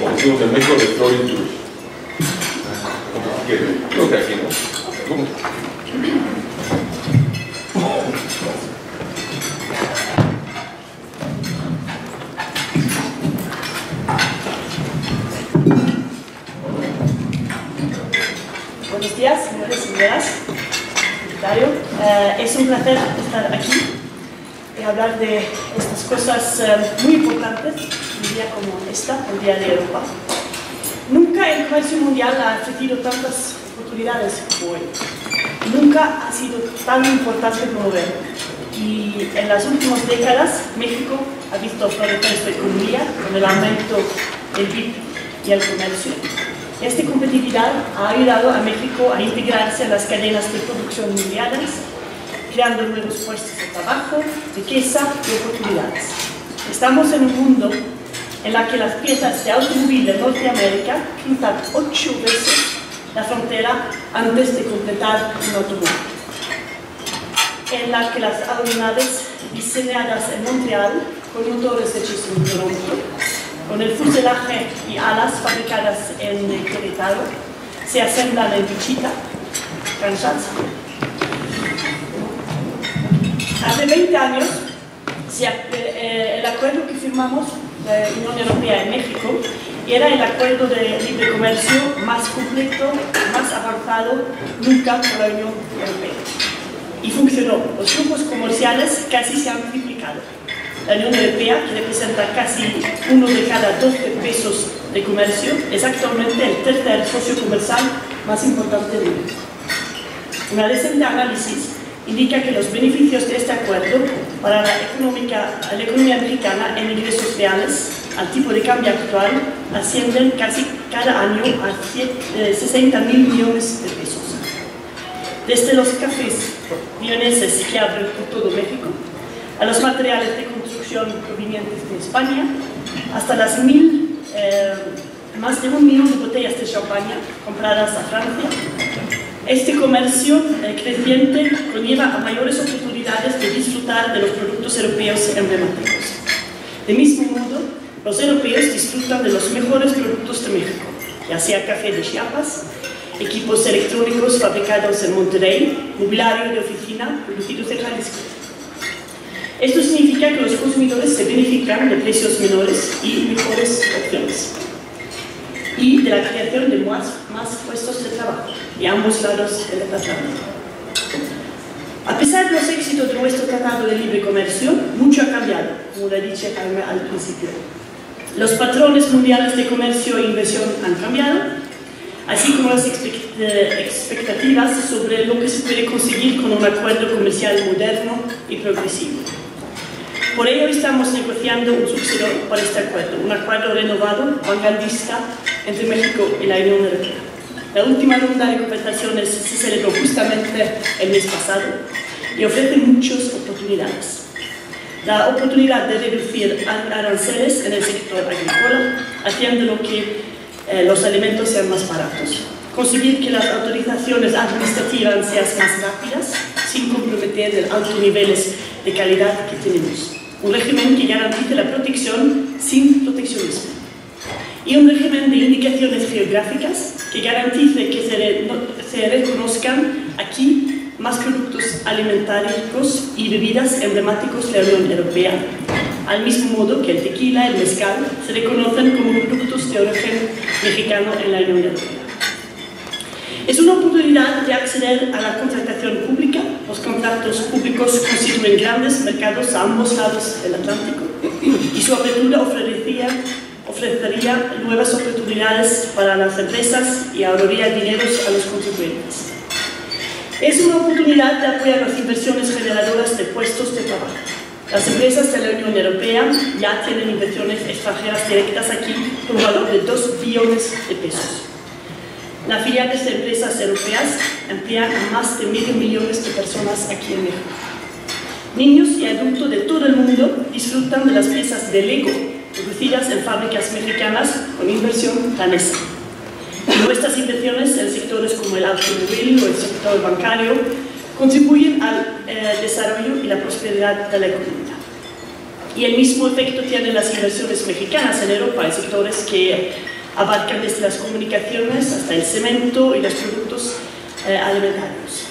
como decimos en México, de flor in tour. Creo que aquí, ¿no? ¿Cómo? Buenos días, señores y señoras, secretario. Es un placer estar aquí y hablar de estas cosas muy importantes, un día como esta, el Día de Europa. Nunca el comercio mundial ha ofrecido tantas oportunidades como hoy. Nunca ha sido tan importante promover. Y en las últimas décadas, México ha visto florecer su economía con el aumento del PIB y el comercio. Esta competitividad ha ayudado a México a integrarse en las cadenas de producción mundiales, creando nuevos puestos de trabajo, riqueza y oportunidades. Estamos en un mundo en la que las piezas de automóvil de Norteamérica cruzan 8 veces la frontera antes de completar un automóvil, en la que las aeronaves diseñadas en Montreal con motores hechos en Toronto, con el fuselaje y alas fabricadas en Querétaro, se asemblan en Wichita, Kansas. Hace 20 años, el acuerdo que firmamos la Unión Europea y México era el acuerdo de libre comercio más completo, más avanzado nunca por la Unión Europea. Y funcionó. Los flujos comerciales casi se han triplicado. La Unión Europea, que representa casi 1 de cada 2 pesos de comercio, es actualmente el tercer socio comercial más importante del mundo. Una reciente análisis indica que los beneficios de este acuerdo para la economía mexicana en ingresos reales al tipo de cambio actual ascienden casi cada año a 60.000 millones de pesos. Desde los cafés leoneses que abren por todo México, a los materiales de construcción provenientes de España, hasta las más de 1 millón de botellas de champaña compradas a Francia. Este comercio creciente conlleva a mayores oportunidades de disfrutar de los productos europeos emblemáticos. De mismo modo, los europeos disfrutan de los mejores productos de México, ya sea café de Chiapas, equipos electrónicos fabricados en Monterrey, mobiliario de oficina producidos en Jalisco. Esto significa que los consumidores se benefician de precios menores y mejores opciones, y de la creación de más puestos de trabajo de ambos lados del Atlántico. A pesar de los éxitos de nuestro Tratado de Libre Comercio, mucho ha cambiado, como lo ha dicho Jaime al principio. Los patrones mundiales de comercio e inversión han cambiado, así como las expectativas sobre lo que se puede conseguir con un acuerdo comercial moderno y progresivo. Por ello estamos negociando un sucesor para este acuerdo, un acuerdo renovado, vanguardista, entre México y la Unión Europea. La última ronda de conversaciones se celebró justamente el mes pasado y ofrece muchas oportunidades. La oportunidad de reducir aranceles en el sector agrícola, haciendo que los alimentos sean más baratos. Conseguir que las autorizaciones administrativas sean más rápidas, sin comprometer los altos niveles de calidad que tenemos. Un régimen que garantice la protección sin proteccionismo. Y un régimen de indicaciones geográficas que garantice que se reconozcan aquí más productos alimentarios y bebidas emblemáticos de la Unión Europea, al mismo modo que el tequila y el mezcal se reconocen como productos de origen mexicano en la Unión Europea. Es una oportunidad de acceder a la contratación pública. Los contratos públicos constituyen grandes mercados a ambos lados del Atlántico y su apertura ofrecería nuevas oportunidades para las empresas y ahorraría dinero a los contribuyentes. Es una oportunidad de apoyar las inversiones generadoras de puestos de trabajo. Las empresas de la Unión Europea ya tienen inversiones extranjeras directas aquí por un valor de 2 billones de pesos. Las filiales de empresas europeas emplean a más de 500.000 de personas aquí en México. Niños y adultos de todo el mundo disfrutan de las piezas de Lego producidas en fábricas mexicanas con inversión danesa. Nuestras inversiones en sectores como el automóvil o el sector bancario contribuyen al desarrollo y la prosperidad de la economía. y el mismo efecto tienen las inversiones mexicanas en Europa, en sectores que abarcan desde las comunicaciones hasta el cemento y los productos alimentarios.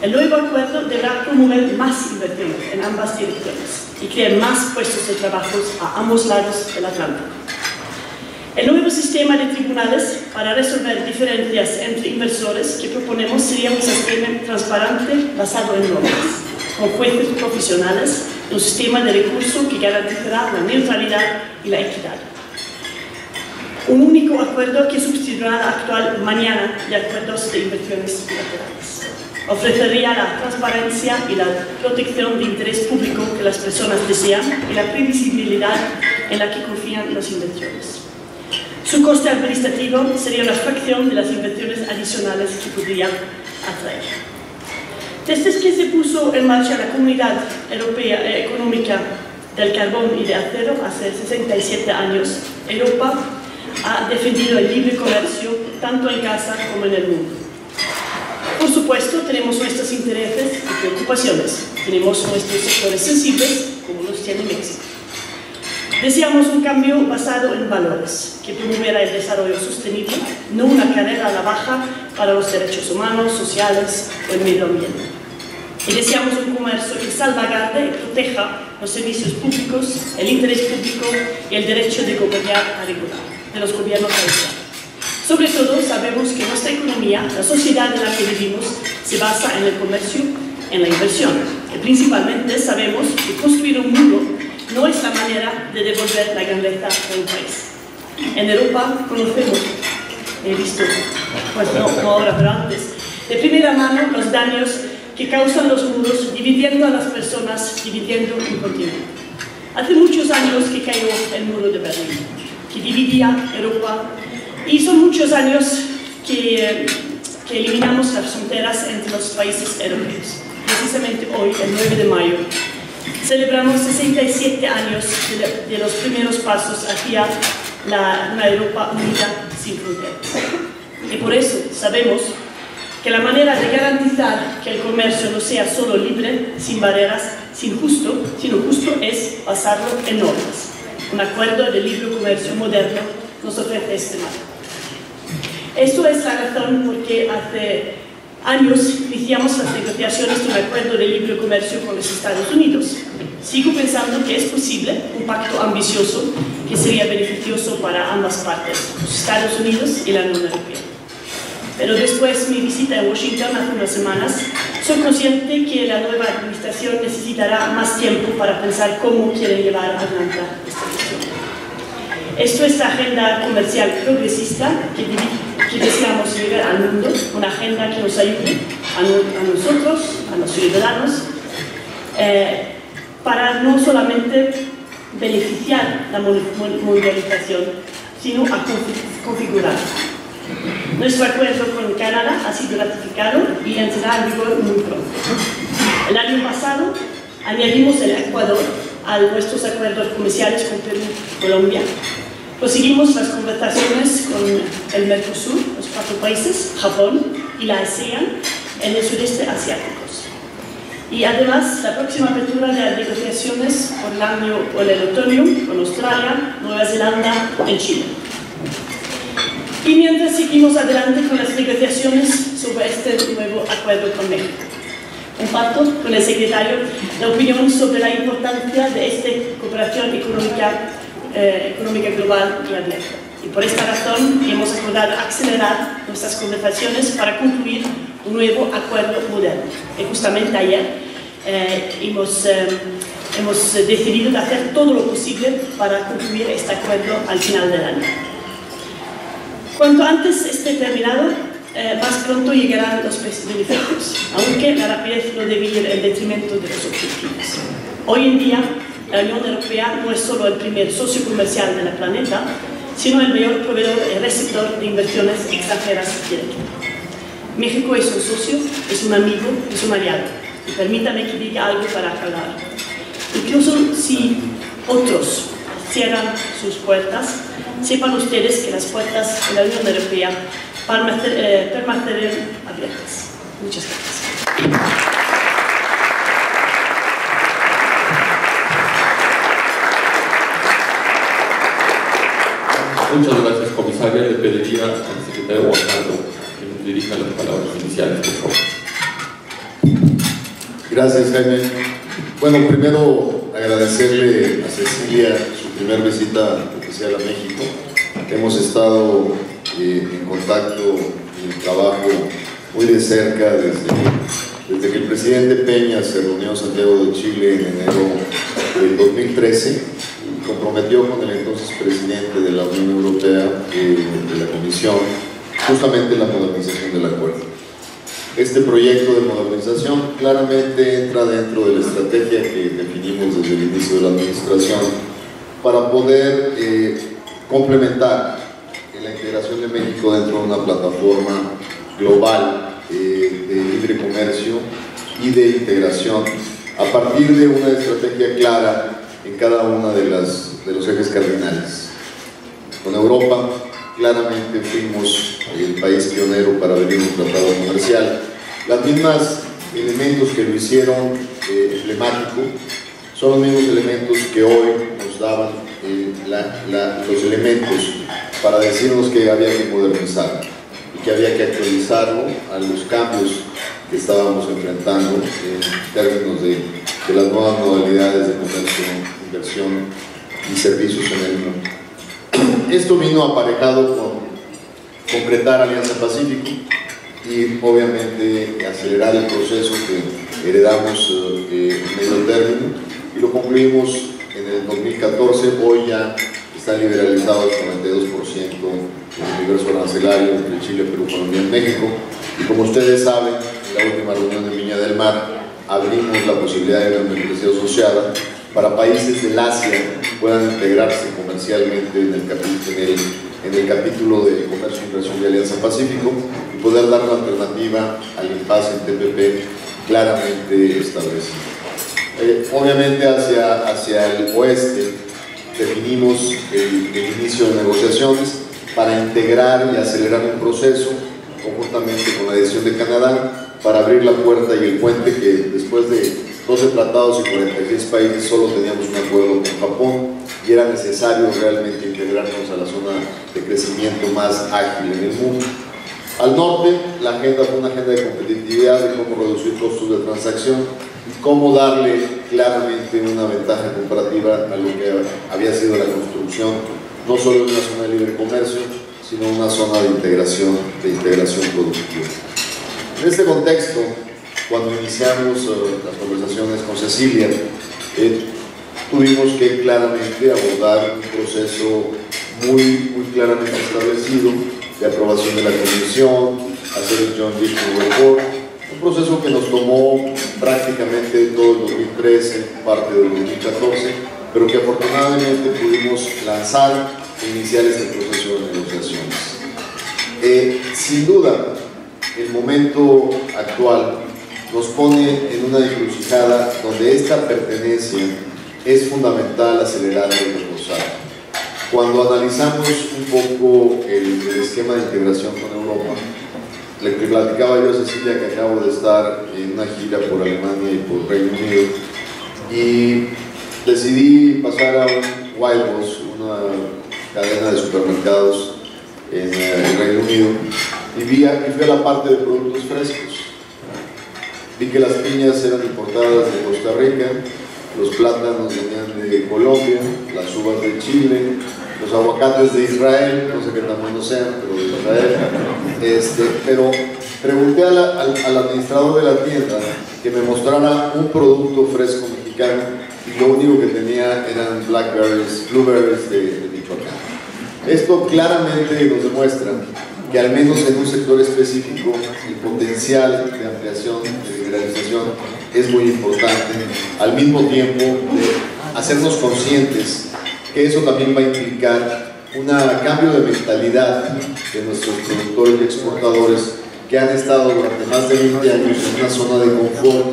El nuevo acuerdo deberá promover más inversiones en ambas direcciones y crear más puestos de trabajo a ambos lados del Atlántico. El nuevo sistema de tribunales para resolver diferencias entre inversores que proponemos sería un sistema transparente basado en normas, con jueces profesionales, un sistema de recursos que garantizará la neutralidad y la equidad. Un único acuerdo que sustituirá la actual mañana de acuerdos de inversiones bilaterales. Ofrecería la transparencia y la protección de interés público que las personas desean y la previsibilidad en la que confían las inversiones. Su coste administrativo sería una fracción de las inversiones adicionales que podría atraer. Desde que se puso en marcha la Comunidad Europea Económica del Carbón y de Acero hace 67 años, Europa ha defendido el libre comercio tanto en casa como en el mundo. Por supuesto, tenemos nuestros intereses y preocupaciones. Tenemos nuestros sectores sensibles, como los tiene México. Deseamos un cambio basado en valores, que promoviera el desarrollo sostenible, no una carrera a la baja para los derechos humanos, sociales o el medio ambiente. Y deseamos un comercio que salvaguarde y proteja los servicios públicos, el interés público y el derecho de gobernar a regular, de los gobiernos a regular. Sobre todo, sabemos que nuestra economía, la sociedad en la que vivimos, se basa en el comercio, en la inversión. Y principalmente sabemos que construir un muro no es la manera de devolver la grandeza de un país. En Europa conocemos, he visto, pues no ahora, pero antes, de primera mano los daños que causan los muros, dividiendo a las personas, dividiendo un continente. Hace muchos años que cayó el muro de Berlín, que dividía Europa, y son muchos años que eliminamos las fronteras entre los países europeos. Precisamente hoy, el 9 de mayo, celebramos 67 años de los primeros pasos hacia una Europa unida sin fronteras. Y por eso sabemos que la manera de garantizar que el comercio no sea solo libre, sin barreras, sino justo, es basarlo en normas. Un acuerdo de libre comercio moderno nos ofrece este marco. Esto es la razón por que hace años iniciamos las negociaciones de un acuerdo de libre comercio con los Estados Unidos. Sigo pensando que es posible un pacto ambicioso que sería beneficioso para ambas partes, los Estados Unidos y la Unión Europea. Pero después de mi visita a Washington hace unas semanas, soy consciente que la nueva administración necesitará más tiempo para pensar cómo quiere llevar adelante esta cuestión. Esto es la agenda comercial progresista que deseamos llegar al mundo, una agenda que nos ayude a nosotros, a los ciudadanos, para no solamente beneficiar la mundialización, sino a configurar. Nuestro acuerdo con Canadá ha sido ratificado y entrará en vigor muy pronto. El año pasado añadimos el Ecuador a nuestros acuerdos comerciales con Perú y Colombia. Proseguimos las conversaciones con el Mercosur, los 4 países, Japón y la ASEAN en el sudeste asiático. Y además, la próxima apertura de las negociaciones por el otoño con Australia, Nueva Zelanda y Chile. Y mientras seguimos adelante con las negociaciones sobre este nuevo acuerdo con México. Comparto con el secretario la opinión sobre la importancia de esta cooperación económica global y abierta. Y por esta razón hemos acordado acelerar nuestras conversaciones para concluir un nuevo acuerdo moderno. Y justamente ayer hemos decidido de hacer todo lo posible para concluir este acuerdo al final del año. Cuanto antes esté terminado, más pronto llegarán los beneficios, aunque la rapidez no debe ir en detrimento de los objetivos. Hoy en día, la Unión Europea no es solo el primer socio comercial del planeta, sino el mayor proveedor y receptor de inversiones extranjeras directas. México es un socio, es un amigo, es un aliado. Y permítanme que diga algo para aclarar. Incluso si otros cierran sus puertas, sepan ustedes que las puertas de la Unión Europea permanecer abiertas. Muchas gracias. Muchas gracias, comisaria. Le pediría al secretario Guajardo que nos dirija las palabras iniciales, por favor. Gracias, Jaime. Bueno, primero agradecerle a Cecilia su primer visita oficial a México. Hemos estado en contacto y en trabajo muy de cerca desde que el presidente Peña se reunió en Santiago de Chile en enero del 2013 y comprometió con el entonces presidente de la Unión Europea, de la Comisión, justamente la modernización del acuerdo. Este proyecto de modernización claramente entra dentro de la estrategia que definimos desde el inicio de la administración para poder complementar la integración de México dentro de una plataforma global de libre comercio y de integración a partir de una estrategia clara en cada uno de los ejes cardinales. Con Europa claramente fuimos el país pionero para abrir un tratado comercial. Los mismos elementos que lo hicieron emblemático son los mismos elementos que hoy nos daban los elementos para decirnos que había que modernizar y que había que actualizarlo a los cambios que estábamos enfrentando en términos de las nuevas modalidades de comercio, inversión y servicios en el mundo. Esto vino aparejado con concretar Alianza Pacífico y obviamente acelerar el proceso que heredamos en medio término y lo concluimos en el 2014. Hoy ya está liberalizado el 42% del universo arancelario entre Chile, Perú, Colombia y México, y como ustedes saben, en la última reunión de Viña del Mar abrimos la posibilidad de una membresía asociada para países del Asia puedan integrarse comercialmente en el capítulo de comercio, inversión y Alianza Pacífico y poder dar una alternativa al impasse en TPP claramente establecido. Obviamente hacia el oeste definimos el inicio de negociaciones para integrar y acelerar un proceso conjuntamente con la decisión de Canadá para abrir la puerta y el puente que después de 12 tratados y 46 países solo teníamos un acuerdo con Japón y era necesario realmente integrarnos a la zona de crecimiento más ágil en el mundo. Al norte, la agenda fue una agenda de competitividad, de cómo reducir costos de transacción y cómo darle claramente una ventaja comparativa a lo que había sido la construcción no solo de una zona de libre comercio, sino una zona de integración productiva. En este contexto, cuando iniciamos las conversaciones con Cecilia, tuvimos que claramente abordar un proceso muy claramente establecido de aprobación de la Comisión, hacer el Joint Issue Report, un proceso que nos tomó prácticamente todo el 2013, parte del 2014, pero que afortunadamente pudimos lanzar e iniciar este proceso de negociaciones. Sin duda, el momento actual nos pone en una encrucijada donde esta pertenencia es fundamental acelerar y reforzar. Cuando analizamos un poco el esquema de integración con Europa, le platicaba yo a Cecilia que acabo de estar en una gira por Alemania y por Reino Unido y decidí pasar a un Wildbox, una cadena de supermercados en el Reino Unido, y fui a la parte de productos frescos. Vi que las piñas eran importadas de Costa Rica, los plátanos venían de Colombia, las uvas de Chile, los aguacates de Israel, no sé qué tamaño sean, pero de Israel. Pero pregunté al administrador de la tienda que me mostrara un producto fresco mexicano y lo único que tenía eran blueberries de Michoacán. Esto claramente nos demuestra que al menos en un sector específico el potencial de ampliación, de liberalización es muy importante, al mismo tiempo de hacernos conscientes que eso también va a implicar un cambio de mentalidad de nuestros productores y exportadores que han estado durante más de 20 años en una zona de confort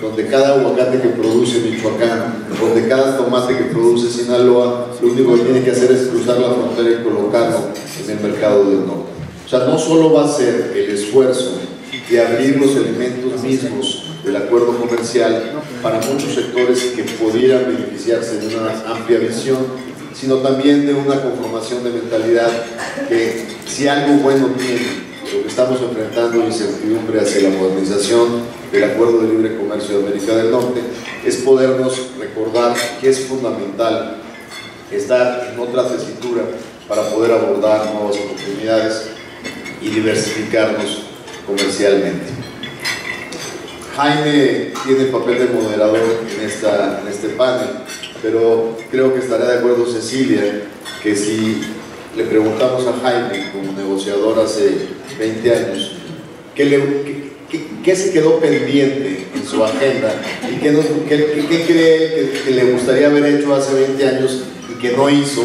donde cada aguacate que produce Michoacán, donde cada tomate que produce Sinaloa, lo único que tiene que hacer es cruzar la frontera y colocarlo en el mercado del norte. O sea, no solo va a ser el esfuerzo de abrir los elementos mismos del acuerdo comercial para muchos sectores que pudieran beneficiarse de una amplia visión, sino también de una conformación de mentalidad que si algo bueno tiene lo que estamos enfrentando, incertidumbre hacia la modernización del Acuerdo de Libre Comercio de América del Norte, es podernos recordar que es fundamental estar en otra tesitura para poder abordar nuevas oportunidades y diversificarnos comercialmente. Jaime tiene el papel de moderador en este panel, pero creo que estará de acuerdo Cecilia que si le preguntamos a Jaime como negociador hace 20 años ¿qué se quedó pendiente en su agenda y qué cree que le gustaría haber hecho hace 20 años y que no hizo,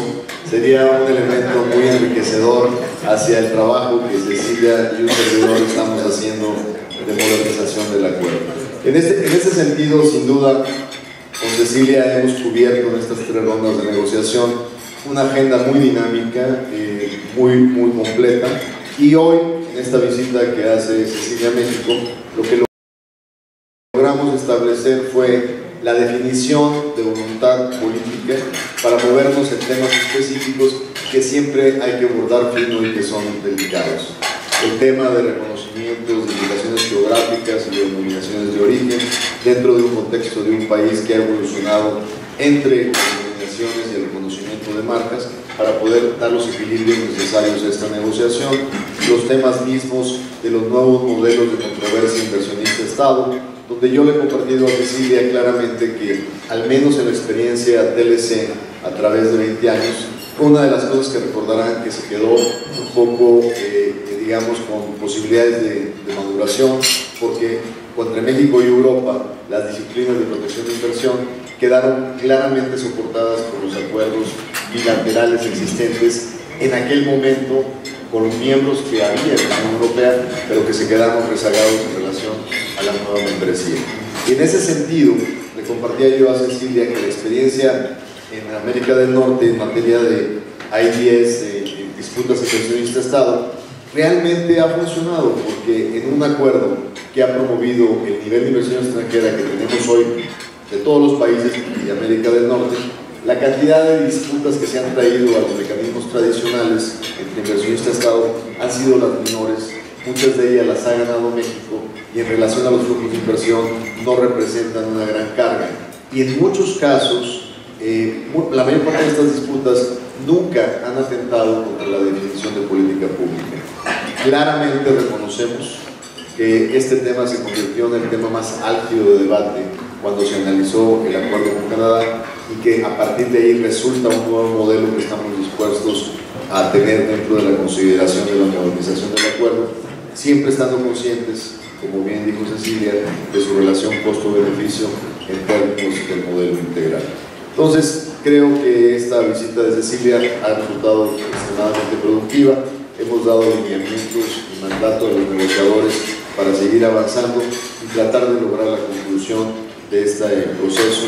sería un elemento muy enriquecedor hacia el trabajo que Cecilia y un servidor estamos haciendo de modernización del acuerdo. En ese sentido, sin duda, con Cecilia hemos cubierto en estas tres rondas de negociación una agenda muy dinámica, muy completa, y hoy, en esta visita que hace Cecilia a México, lo que logramos establecer fue la definición de voluntad política para movernos en temas específicos que siempre hay que abordar fino y que son delicados. El tema de reconocimientos, de indicaciones geográficas y de denominaciones de origen dentro de un contexto de un país que ha evolucionado entre las denominaciones y el reconocimiento de marcas para poder dar los equilibrios necesarios a esta negociación, los temas mismos de los nuevos modelos de controversia inversionista-Estado, donde yo le he compartido a Cecilia claramente que, al menos en la experiencia TLC a través de 20 años, una de las cosas que recordarán que se quedó un poco, digamos, con posibilidades de maduración, porque entre México y Europa las disciplinas de protección de inversión quedaron claramente soportadas por los acuerdos bilaterales existentes en aquel momento con los miembros que había en la Unión Europea, pero que se quedaron rezagados en relación a la nueva membresía. Y en ese sentido, le compartía yo a Cecilia que la experiencia en América del Norte en materia de IDS, disputas inversionista-Estado, realmente ha funcionado, porque en un acuerdo que ha promovido el nivel de inversión extranjera que tenemos hoy de todos los países de América del Norte, la cantidad de disputas que se han traído a los mecanismos tradicionales entre inversionista-Estado han sido las menores, muchas de ellas las ha ganado México, y en relación a los flujos de inversión no representan una gran carga. Y en muchos casos, la mayor parte de estas disputas nunca han atentado contra la definición de política pública. Claramente reconocemos que este tema se convirtió en el tema más álgido de debate cuando se analizó el acuerdo con Canadá, y que a partir de ahí resulta un nuevo modelo que estamos dispuestos a tener dentro de la consideración de la modernización del acuerdo, siempre estando conscientes, como bien dijo Cecilia, de su relación costo-beneficio en términos del modelo integral. Entonces, creo que esta visita de Cecilia ha resultado extremadamente productiva. Hemos dado lineamientos y mandato a los negociadores para seguir avanzando y tratar de lograr la conclusión de este proceso,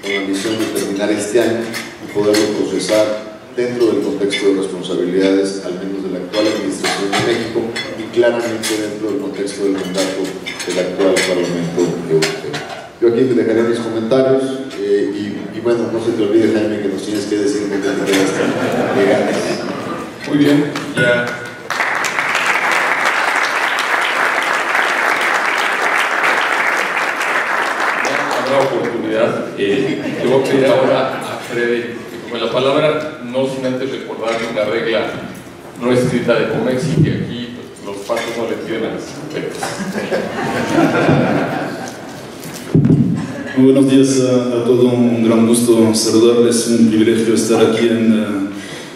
con la misión de terminar este año y poderlo procesar dentro del contexto de responsabilidades, al menos de la actual Administración de México, y claramente dentro del contexto del mandato del actual Parlamento Europeo. Yo aquí te dejaré mis comentarios, y bueno, no se te olvide, Jaime, que nos tienes que decir que te interesa llegar. Muy bien, ya. Yo voy a pedir ahora a Frédéric que tome la palabra, no sin antes recordar una regla no escrita de COMEXI, que aquí pues, los patos no le piden a las petas. Muy buenos días a todos, un gran gusto saludarles, un privilegio estar aquí en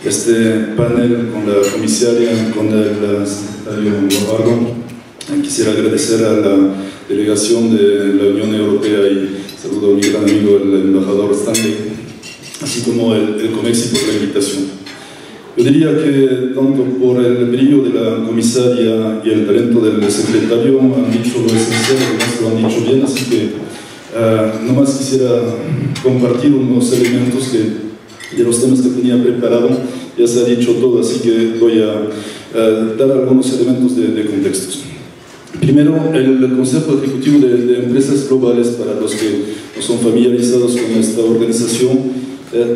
este panel con la comisaria, con el secretario Guajardo. Quisiera agradecer a la delegación de la Unión Europea y saludo a mi gran amigo el embajador Stanley, así como el COMEXI por la invitación. Yo diría que tanto por el brillo de la comisaria y el talento del secretario han dicho lo esencial, lo han dicho bien, así que nomás quisiera compartir unos elementos de los temas que tenía preparado. Ya se ha dicho todo, así que voy a dar algunos elementos de contextos. Primero, el Consejo Ejecutivo de Empresas Globales, para los que no son familiarizados con esta organización,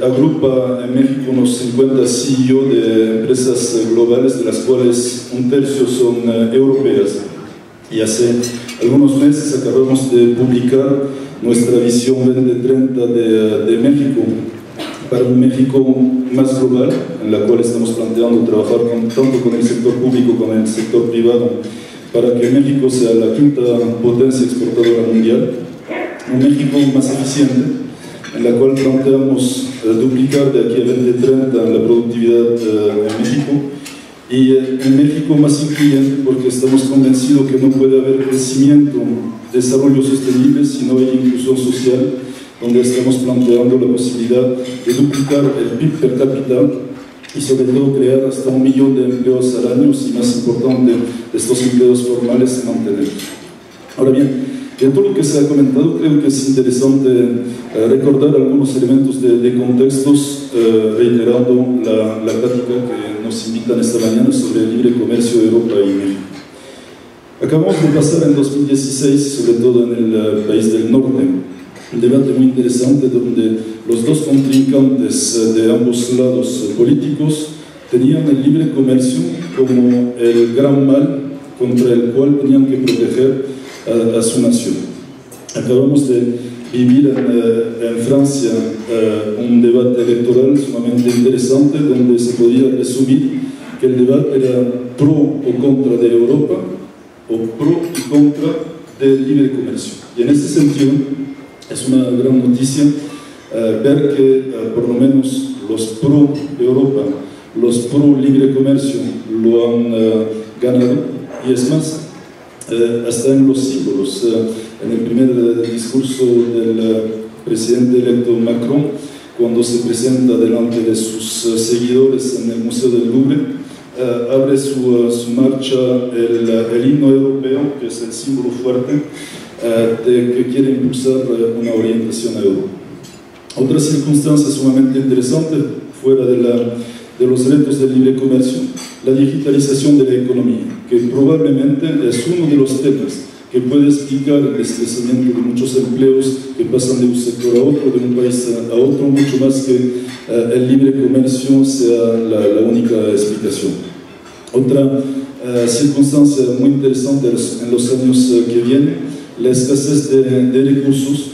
agrupa en México unos 50 CEO de empresas globales, de las cuales un tercio son europeas. Y hace algunos meses acabamos de publicar nuestra visión 2030 de México, para un México más global, en la cual estamos planteando trabajar tanto con el sector público como con el sector privado, para que México sea la quinta potencia exportadora mundial, un México más eficiente, en la cual planteamos duplicar de aquí a 2030 la productividad en México, y en México más incluyente, porque estamos convencidos que no puede haber crecimiento, desarrollo sostenible si no hay inclusión social, donde estamos planteando la posibilidad de duplicar el PIB per cápita y sobre todo crear hasta 1 millón de empleos al año, y más importante, estos empleos formales se mantener. Ahora bien, de todo lo que se ha comentado, creo que es interesante recordar algunos elementos de contextos, reiterando la plática que nos invitan esta mañana sobre el libre comercio de Europa y México. Acabamos de pasar en 2016, sobre todo en el país del norte, un debate muy interesante donde los dos contrincantes de ambos lados políticos tenían el libre comercio como el gran mal contra el cual tenían que proteger a su nación. Acabamos de vivir en Francia un debate electoral sumamente interesante, donde se podía resumir que el debate era pro o contra de Europa o pro y contra del libre comercio. Y en ese sentido es una gran noticia ver que por lo menos los pro Europa, los pro libre comercio lo han ganado, y es más, hasta en los símbolos. En el primer discurso del presidente electo Macron, cuando se presenta delante de sus seguidores en el Museo del Louvre, abre su marcha el himno europeo, que es el símbolo fuerte de que quiere impulsar una orientación a Europa. Otra circunstancia sumamente interesante, fuera de los retos del libre comercio, la digitalización de la economía, que probablemente es uno de los temas que puede explicar el desplazamiento de muchos empleos que pasan de un sector a otro, de un país a otro, mucho más que el libre comercio sea la única explicación. Otra circunstancia muy interesante en los años que vienen, la escasez de recursos.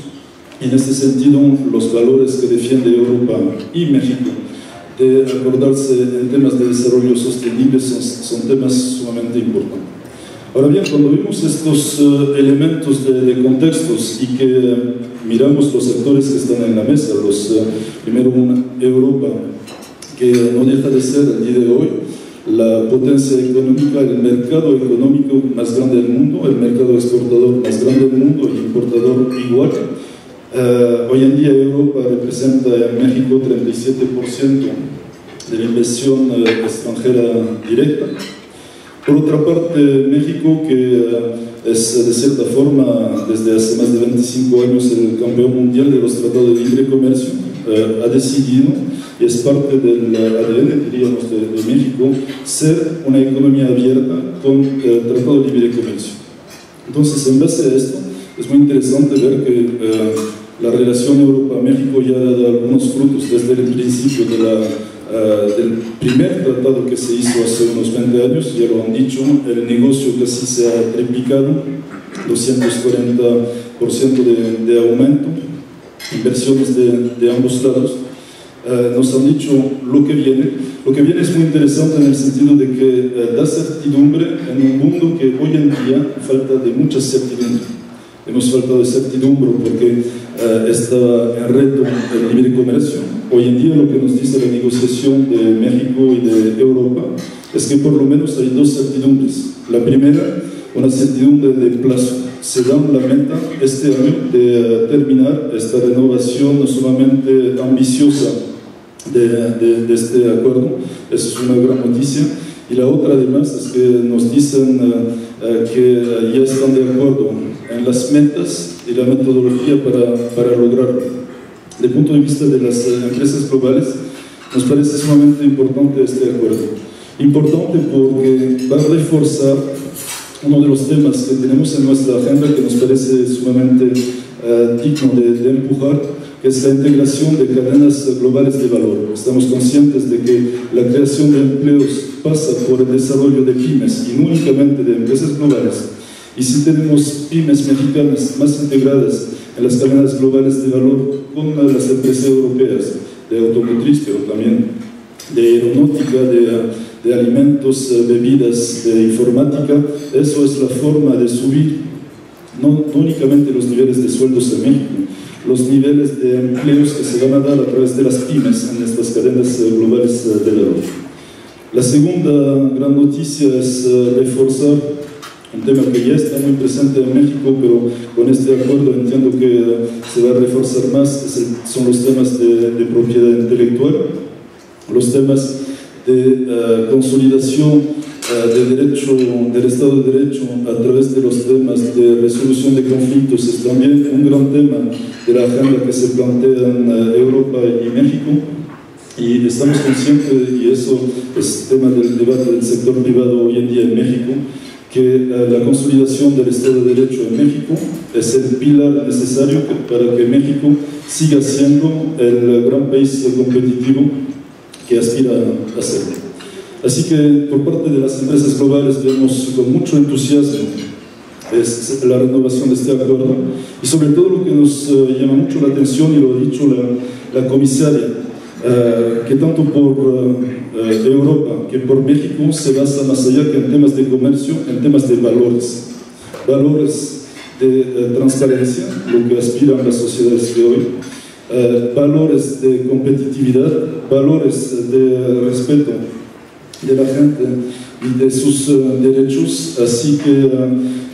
En este sentido, los valores que defiende Europa y México de acordarse en temas de desarrollo sostenible son temas sumamente importantes. Ahora bien, cuando vimos estos elementos de contextos y que miramos los actores que están en la mesa, primero Europa, que no deja de ser el día de hoy la potencia económica, el mercado económico más grande del mundo, el mercado exportador más grande del mundo y importador igual. Hoy en día Europa representa en México 37% de la inversión extranjera directa. Por otra parte, México, que es de cierta forma desde hace más de 25 años el campeón mundial de los tratados de libre comercio, ha decidido, y es parte del ADN, diríamos, de México, ser una economía abierta con el tratado de libre comercio. Entonces, en base a esto, es muy interesante ver que la relación Europa-México ya ha dado algunos frutos desde el principio del primer tratado que se hizo hace unos 20 años, ya lo han dicho, el negocio casi se ha triplicado, 240% de aumento, inversiones de ambos lados. Nos han dicho lo que viene. Lo que viene es muy interesante en el sentido de que da certidumbre en un mundo que hoy en día falta de mucha certidumbre. Hemos faltado de certidumbre porque está en reto el libre comercio. Hoy en día lo que nos dice la negociación de México y de Europa es que por lo menos hay dos certidumbres. La primera, una certidumbre de plazo. Se dan la meta este año de terminar esta renovación sumamente ambiciosa de este acuerdo. Eso es una gran noticia. Y la otra además es que nos dicen que ya están de acuerdo en las metas y la metodología para lograrlo. Desde el punto de vista de las empresas globales, nos parece sumamente importante este acuerdo. Importante porque va a reforzar uno de los temas que tenemos en nuestra agenda, que nos parece sumamente digno de empujar, que es la integración de cadenas globales de valor. Estamos conscientes de que la creación de empleos pasa por el desarrollo de pymes y no únicamente de empresas globales. Y si tenemos pymes mexicanas más integradas en las cadenas globales de valor con las empresas europeas, de automotriz, pero también de aeronáutica, de alimentos, bebidas, de informática, eso es la forma de subir no únicamente los niveles de sueldos en México, los niveles de empleos que se van a dar a través de las pymes en estas cadenas globales de valor. La segunda gran noticia es reforzar un tema que ya está muy presente en México, pero con este acuerdo entiendo que se va a reforzar más, son los temas de propiedad intelectual, los temas de consolidación de derecho, del Estado de Derecho a través de los temas de resolución de conflictos. Es también un gran tema de la agenda que se plantea en Europa y México, y estamos conscientes, y eso es tema del debate del sector privado hoy en día en México, que la consolidación del Estado de Derecho en México es el pilar necesario para que México siga siendo el gran país competitivo que aspira a ser. Así que por parte de las empresas globales vemos con mucho entusiasmo la renovación de este acuerdo, y sobre todo lo que nos llama mucho la atención, y lo ha dicho la comisaria, que tanto por Europa que por México se basa más allá que en temas de comercio, en temas de valores, valores de transparencia, lo que aspiran las sociedades de hoy, valores de competitividad, valores de respeto de la gente y de sus derechos. Así que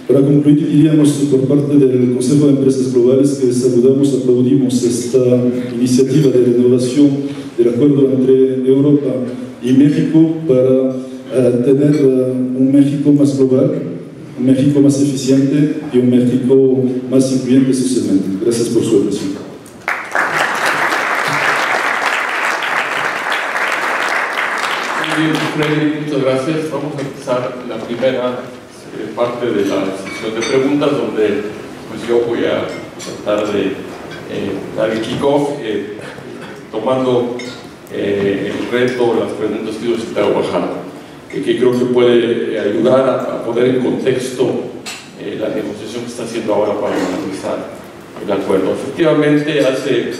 para concluir, diríamos por parte del Consejo de Empresas Globales que saludamos, aplaudimos esta iniciativa de renovación del acuerdo entre Europa y México para tener un México más global, un México más eficiente y un México más incluyente socialmente. Gracias por su atención. Freddy, muchas gracias. Vamos a empezar la primera parte de la sesión de preguntas, donde pues yo voy a tratar de dar el kickoff, tomando el reto, las preguntas que yo les estaba bajando, que creo que puede ayudar a poner en contexto la negociación que está haciendo ahora para analizar el acuerdo. Efectivamente, hace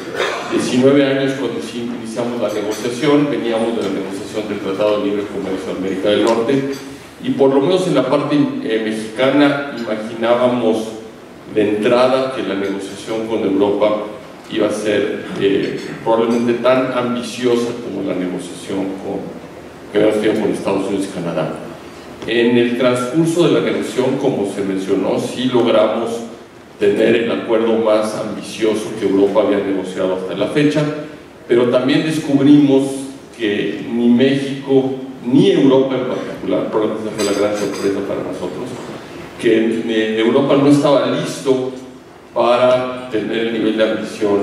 19 años, cuando iniciamos la negociación, veníamos de la negociación del Tratado de Libre Comercio de América del Norte, y por lo menos en la parte mexicana imaginábamos de entrada que la negociación con Europa iba a ser probablemente tan ambiciosa como la negociación con Estados Unidos y Canadá. En el transcurso de la negociación, como se mencionó, sí logramos tener el acuerdo más ambicioso que Europa había negociado hasta la fecha, pero también descubrimos que ni México, ni Europa en particular, probablemente esa fue la gran sorpresa para nosotros, que Europa no estaba listo para tener el nivel de ambición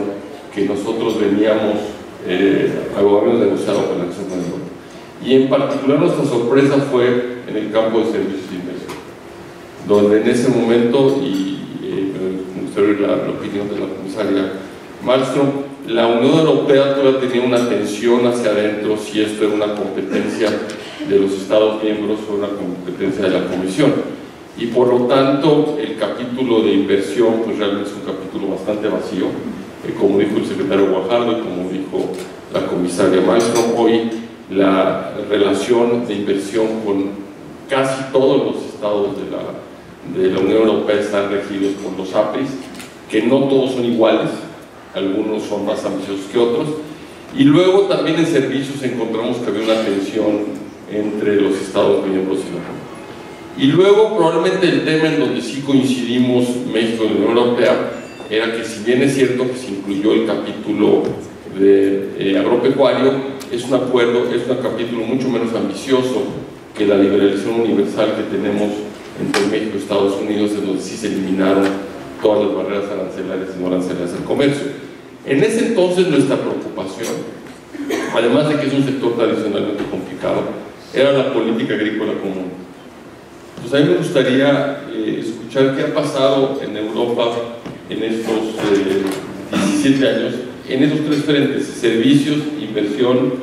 que nosotros veníamos habíamos negociado con la Unión Europea. Y en particular nuestra sorpresa fue en el campo de servicios de inversión, donde en ese momento, la opinión de la comisaria Malmström, la Unión Europea todavía tenía una tensión hacia adentro si esto era una competencia de los Estados miembros o una competencia de la Comisión, y por lo tanto el capítulo de inversión pues realmente es un capítulo bastante vacío, como dijo el secretario Guajardo y como dijo la comisaria Malmström. Hoy la relación de inversión con casi todos los estados de la Unión Europea están regidos por los APRIs, que no todos son iguales, algunos son más ambiciosos que otros, y luego también en servicios encontramos que había una tensión entre los Estados miembros y la Unión. Y luego probablemente el tema en donde sí coincidimos México y la Unión Europea era que, si bien es cierto que se incluyó el capítulo de agropecuario, es un acuerdo, es un capítulo mucho menos ambicioso que la liberalización universal que tenemos entre México y Estados Unidos, en donde sí se eliminaron todas las barreras arancelarias y no arancelarias al comercio. En ese entonces nuestra preocupación, además de que es un sector tradicionalmente complicado, era la política agrícola común. Pues a mí me gustaría escuchar qué ha pasado en Europa en estos 17 años en esos tres frentes, servicios, inversión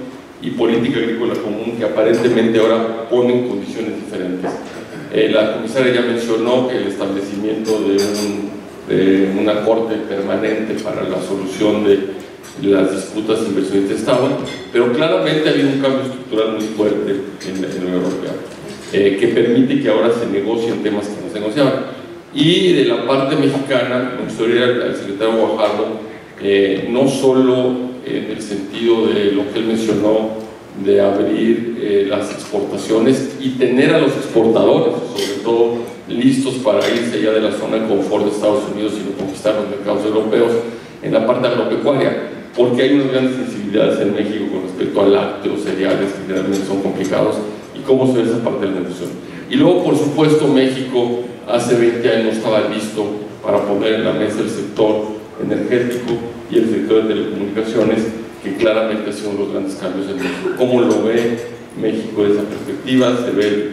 y política agrícola común, que aparentemente ahora ponen condiciones diferentes. La comisaria ya mencionó el establecimiento de una corte permanente para la solución de las disputas inversionistas-Estado, pero claramente ha habido un cambio estructural muy fuerte en la Unión Europea, que permite que ahora se negocien temas que no se negociaban. Y de la parte mexicana, me gustaría al secretario Guajardo, no solo en el sentido de lo que él mencionó, de abrir las exportaciones y tener a los exportadores, sobre todo, listos para irse allá de la zona de confort de Estados Unidos y conquistar los mercados europeos en la parte agropecuaria, porque hay unas grandes sensibilidades en México con respecto a lácteos, cereales, que generalmente son complicados, y cómo se ve esa parte de la negociación. Y luego, por supuesto, México hace 20 años no estaba listo para poner en la mesa el sector energético y el sector de telecomunicaciones, que claramente ha sido uno de los grandes cambios en México. ¿Cómo lo ve México desde esa perspectiva? ¿Se ve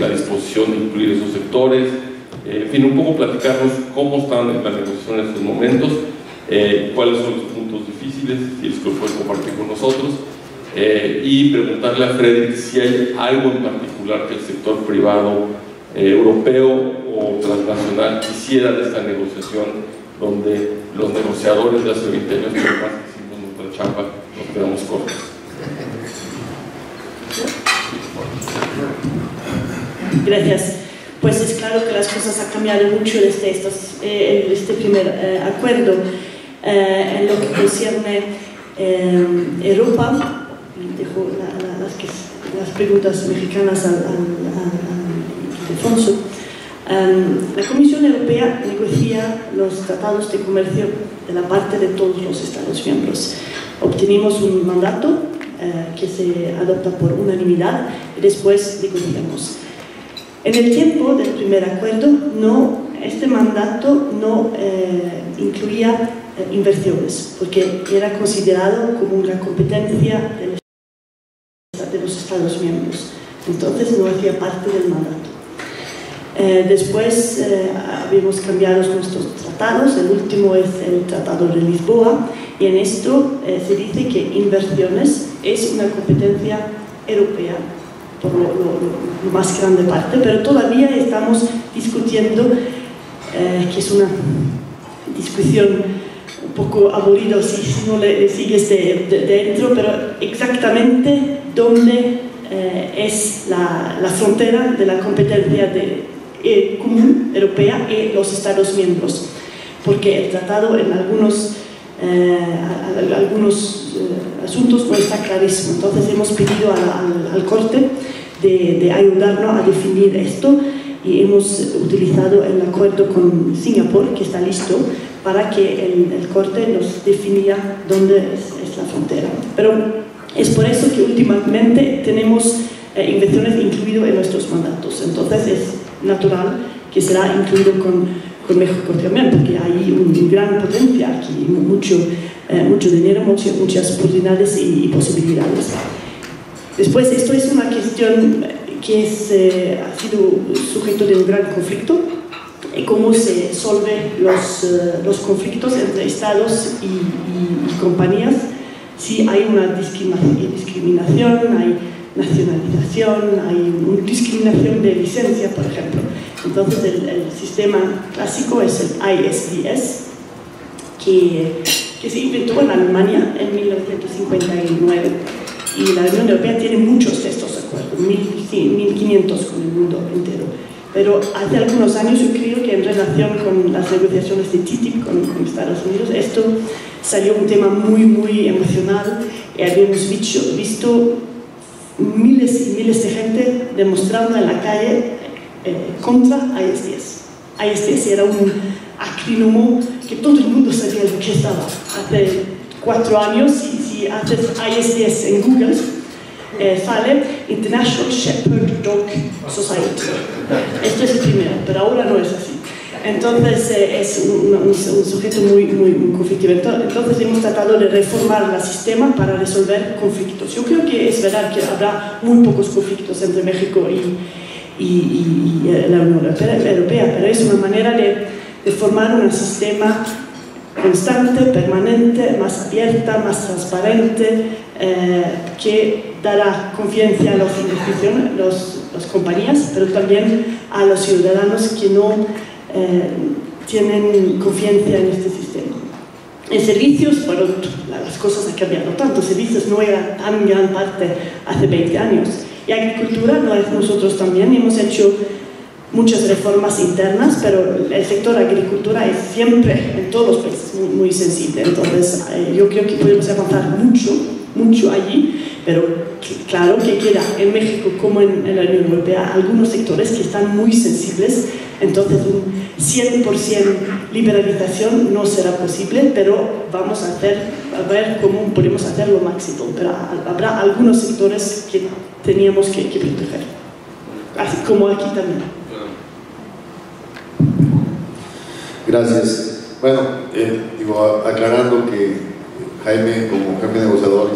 la disposición de incluir esos sectores? En fin, un poco platicarnos cómo están las negociaciones en estos momentos, cuáles son los puntos difíciles, si es que lo puede compartir con nosotros, y preguntarle a Frédéric si hay algo en particular que el sector privado europeo o transnacional quisiera de esta negociación, donde los negociadores de hace 20 años, pero más que hicimos nuestra chamba, nos quedamos cortos. Gracias. Pues es claro que las cosas han cambiado mucho desde este primer acuerdo. En lo que concierne Europa, dejo las preguntas mexicanas al Ildefonso. La Comisión Europea negocia los tratados de comercio de la parte de todos los Estados miembros. Obtenimos un mandato que se adopta por unanimidad y después negociamos. En el tiempo del primer acuerdo, este mandato no incluía inversiones, porque era considerado como una competencia de los Estados miembros. Entonces no hacía parte del mandato. Después habíamos cambiado nuestros tratados, el último es el Tratado de Lisboa, y en esto se dice que inversiones es una competencia europea, por lo más grande parte, pero todavía estamos discutiendo, que es una discusión un poco aburrida si no le sigues dentro, pero exactamente dónde es la frontera de la competencia común europea y los Estados miembros, porque el tratado en algunos asuntos no está clarísimo. Entonces hemos pedido al corte de ayudarnos a definir esto, y hemos utilizado el acuerdo con Singapur, que está listo, para que el corte nos definiera dónde es la frontera. Pero es por eso que últimamente tenemos inversiones incluidas en nuestros mandatos. Entonces es natural que será incluido con México también, porque hay un gran potencial aquí, mucho dinero, muchas oportunidades y posibilidades. Después, esto es una cuestión que ha sido sujeto de un gran conflicto, cómo se resuelven los conflictos entre estados y compañías. Sí, hay una discriminación, hay nacionalización, hay una discriminación de licencia, por ejemplo. Entonces el sistema clásico es el ISDS, que se inventó en Alemania en 1959, y la Unión Europea tiene muchos de estos acuerdos, 1500 con el mundo entero. Pero hace algunos años, yo creo que en relación con las negociaciones de TTIP con Estados Unidos, esto salió un tema muy emocional, y habíamos visto miles y miles de gente demostrando en la calle contra ISDS. ISDS era un acrónimo que todo el mundo sabía lo que estaba. Hace 4 años, si haces ISDS en Google, sale International Shepherd Dog Society. Esto es el primero, pero ahora no es así. Entonces es un sujeto muy conflictivo. Entonces hemos tratado de reformar el sistema para resolver conflictos. Yo creo que es verdad que habrá muy pocos conflictos entre México y la Unión Europea, pero es una manera de formar un sistema constante, permanente, más abierta, más transparente, que dará confianza a las compañías, pero también a los ciudadanos que no tienen confianza en este sistema. En servicios, bueno, las cosas han cambiado tanto, servicios no era tan gran parte hace 20 años. Y agricultura, nosotros también hemos hecho muchas reformas internas, pero el sector agricultura es siempre, en todos los países, muy sensible. Entonces, yo creo que podemos avanzar mucho, mucho allí, pero claro que queda en México como en la Unión Europea algunos sectores que están muy sensibles. Entonces, un 100% liberalización no será posible, pero vamos a ver cómo podemos hacer lo máximo. Pero habrá algunos sectores que teníamos que proteger, así como aquí también. Gracias. Bueno, aclarando que Jaime, como jefe negociador,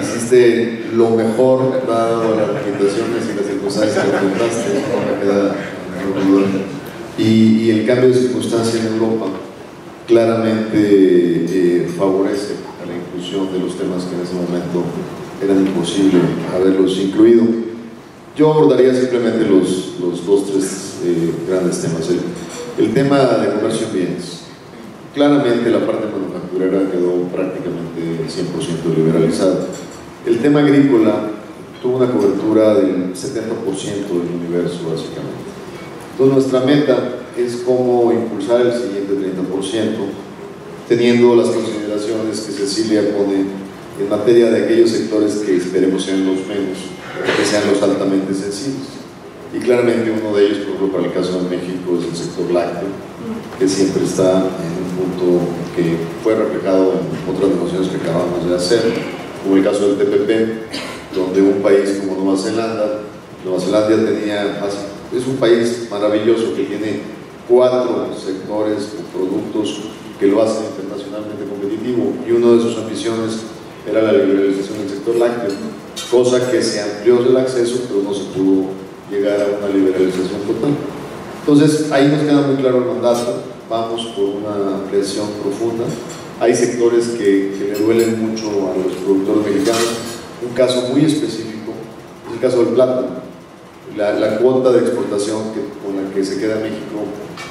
hiciste lo mejor dado las recomendaciones y las circunstancias que contaste, y el cambio de circunstancias en Europa claramente favorece a la inclusión de los temas que en ese momento eran imposible haberlos incluido. Yo abordaría simplemente los dos, tres grandes temas. El tema de comercio de bienes. Claramente la parte manufacturera quedó prácticamente 100% liberalizada. El tema agrícola tuvo una cobertura del 70% del universo, básicamente. Entonces nuestra meta es cómo impulsar el siguiente 30%, teniendo las consideraciones que Cecilia pone en materia de aquellos sectores que esperemos sean los menos, que sean los altamente sensibles. Y claramente uno de ellos, por ejemplo, para el caso de México, es el sector lácteo, que siempre está en un punto que fue reflejado en otras negociaciones que acabamos de hacer, como el caso del TPP, donde un país como Nueva Zelanda es un país maravilloso que tiene 4 sectores o productos que lo hacen internacionalmente competitivo, y una de sus ambiciones era la liberalización del sector lácteo, cosa que se amplió el acceso, pero no se pudo llegar a una liberalización total. Entonces ahí nos queda muy claro el mandato, vamos por una ampliación profunda. Hay sectores que le duelen mucho a los productores mexicanos. Un caso muy específico es el caso del plátano. La cuota de exportación con la que se queda México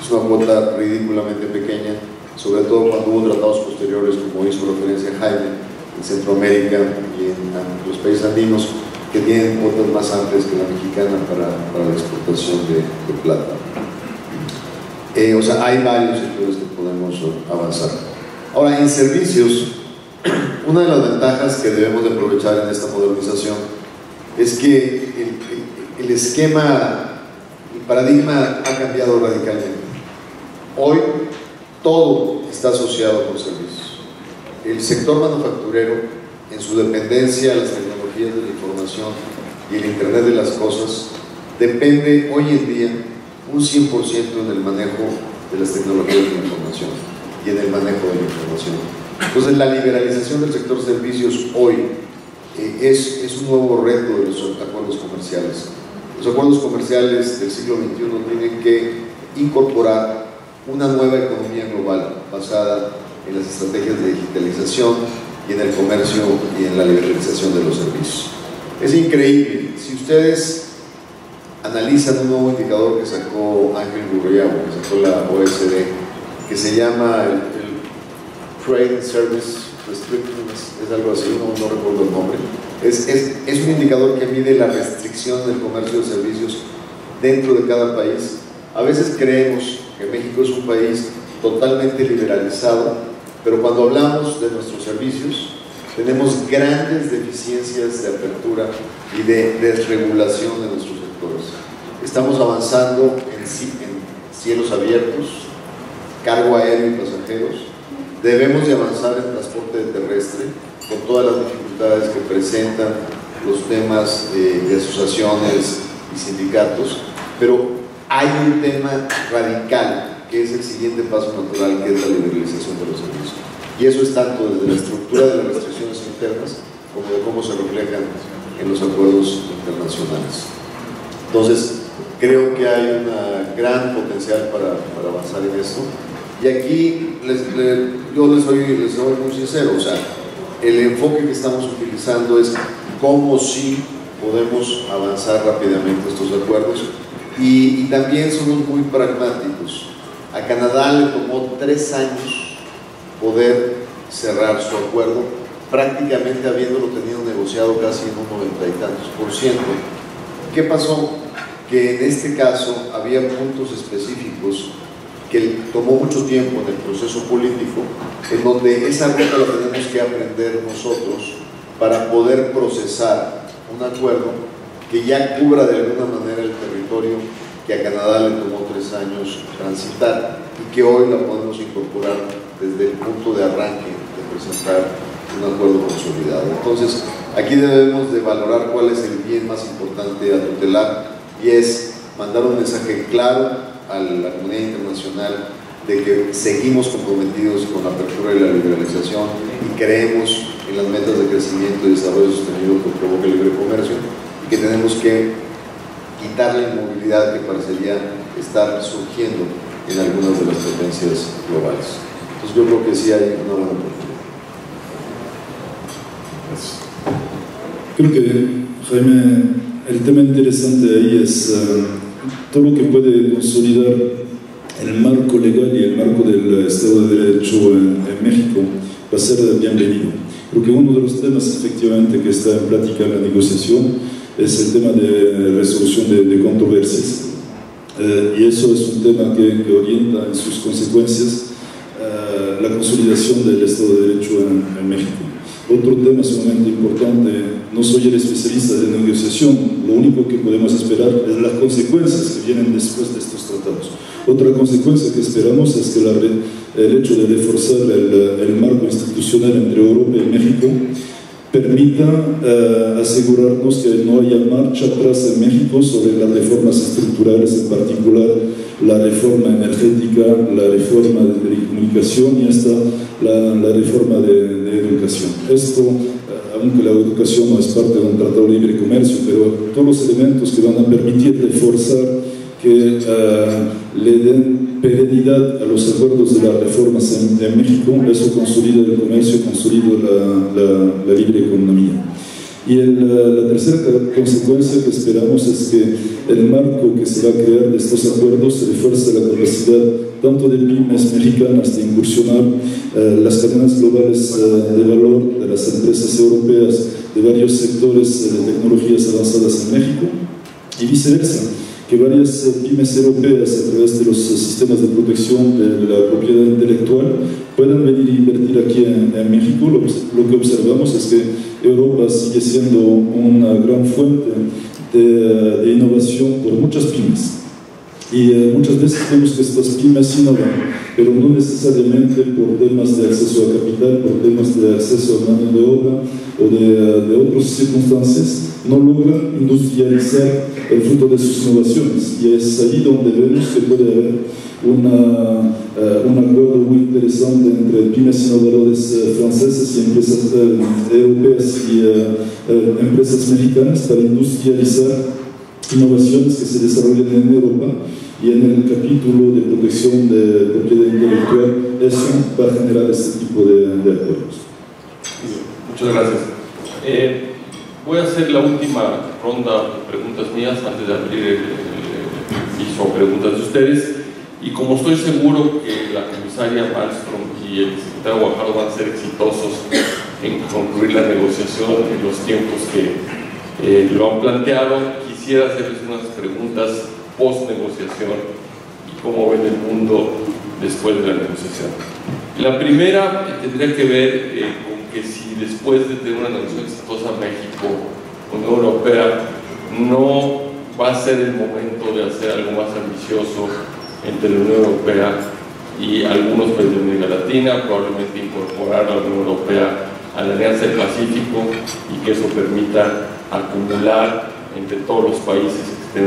es una cuota ridículamente pequeña, sobre todo cuando hubo tratados posteriores, como hizo referencia Jaime, en Centroamérica y en los países andinos, que tienen cuotas más amplias que la mexicana para la exportación de plátano. Hay varios sectores que podemos avanzar. Ahora, en servicios, una de las ventajas que debemos de aprovechar en esta modernización es que el esquema, el paradigma ha cambiado radicalmente. Hoy todo está asociado con servicios. El sector manufacturero, en su dependencia a las tecnologías de la información y el Internet de las cosas, depende hoy en día un 100% en el manejo de las tecnologías de la información y en el manejo de la información. Entonces la liberalización del sector servicios hoy es un nuevo reto de los acuerdos comerciales. Los acuerdos comerciales del siglo XXI tienen que incorporar una nueva economía global basada en las estrategias de digitalización y en el comercio y en la liberalización de los servicios. Es increíble, si ustedes analizan un nuevo indicador que sacó Ángel Gurría, que sacó la OECD, que se llama el Trade Service Restrictiveness, es algo así, no recuerdo el nombre, es un indicador que mide la restricción del comercio de servicios dentro de cada país. A veces creemos que México es un país totalmente liberalizado, pero cuando hablamos de nuestros servicios, tenemos grandes deficiencias de apertura y de desregulación de nuestros sectores. Estamos avanzando en cielos abiertos, cargo aéreo y pasajeros. Debemos de avanzar en transporte terrestre, con todas las dificultades que presentan los temas de asociaciones y sindicatos. Pero hay un tema radical, que es el siguiente paso natural, que es la liberalización de los servicios. Y eso es tanto desde la estructura de las restricciones internas como de cómo se reflejan en los acuerdos internacionales. Entonces, creo que hay un gran potencial para avanzar en esto. Y aquí yo les soy muy sincero, o sea, el enfoque que estamos utilizando es cómo sí podemos avanzar rápidamente estos acuerdos, y también somos muy pragmáticos. A Canadá le tomó 3 años poder cerrar su acuerdo, prácticamente habiéndolo tenido negociado casi en un 90 y tantos %. ¿Qué pasó? Que en este caso había puntos específicos que tomó mucho tiempo en el proceso político, en donde esa ruta la tenemos que aprender nosotros para poder procesar un acuerdo que ya cubra de alguna manera el territorio que a Canadá le tomó 3 años transitar, y que hoy la podemos incorporar desde el punto de arranque de presentar un acuerdo consolidado. Entonces, aquí debemos de valorar cuál es el bien más importante a tutelar, y es mandar un mensaje claro a la comunidad internacional de que seguimos comprometidos con la apertura y la liberalización, y creemos en las metas de crecimiento y desarrollo sostenido que provoca el libre comercio, y que tenemos que quitar la inmovilidad que parecería estar surgiendo en algunas de las tendencias globales. Entonces yo creo que sí hay una buena oportunidad. Gracias. Creo que, Jaime, el tema interesante ahí es todo lo que puede consolidar el marco legal y el marco del Estado de Derecho en México va a ser bienvenido. Creo que uno de los temas efectivamente que está en práctica en la negociación es el tema de resolución de controversias, y eso es un tema que orienta en sus consecuencias la consolidación del Estado de Derecho en México. Otro tema sumamente importante, no soy el especialista de negociación, lo único que podemos esperar es las consecuencias que vienen después de estos tratados. Otra consecuencia que esperamos es que el hecho de reforzar el marco institucional entre Europa y México permita asegurarnos que no haya marcha atrás en México sobre las reformas estructurales, en particular la reforma energética, la reforma de telecomunicación y hasta la reforma de educación. Esto, aunque la educación no es parte de un tratado de libre comercio, pero todos los elementos que van a permitir reforzar que le den perenidad a los acuerdos de las reformas en México, eso consolida el comercio, consolida la libre economía. Y la tercera consecuencia que esperamos es que el marco que se va a crear de estos acuerdos refuerce la capacidad tanto de pymes mexicanas de incursionar las cadenas globales de valor de las empresas europeas de varios sectores de tecnologías avanzadas en México, y viceversa, que varias pymes europeas a través de los sistemas de protección de la propiedad intelectual puedan venir a invertir aquí en México. Lo que observamos es que Europa sigue siendo una gran fuente de innovación por muchas pymes, y muchas veces vemos que estas pymes innovan, pero no necesariamente por temas de acceso a capital, por temas de acceso a mano de obra o de otras circunstancias, no logran industrializar el fruto de sus innovaciones, y es ahí donde vemos que puede haber un acuerdo muy interesante entre pymes innovadores franceses y empresas europeas y empresas mexicanas para industrializar innovaciones que se desarrollan en Europa, y en el capítulo de protección de propiedad intelectual eso va a generar este tipo de acuerdos. Muchas gracias. Voy a hacer la última ronda de preguntas mías antes de abrir el piso a preguntas de ustedes, y como estoy seguro que la comisaria Malmström y el secretario Guajardo van a ser exitosos en concluir la negociación en los tiempos que lo han planteado, quisiera hacerles unas preguntas post-negociación y cómo ven el mundo después de la negociación. La primera tendría que ver con que si después de tener una negociación exitosa México o Unión Europea no va a ser el momento de hacer algo más ambicioso entre la Unión Europea y algunos países de América Latina, probablemente incorporar a la Unión Europea a la Alianza del Pacífico, y que eso permita acumular entre todos los países que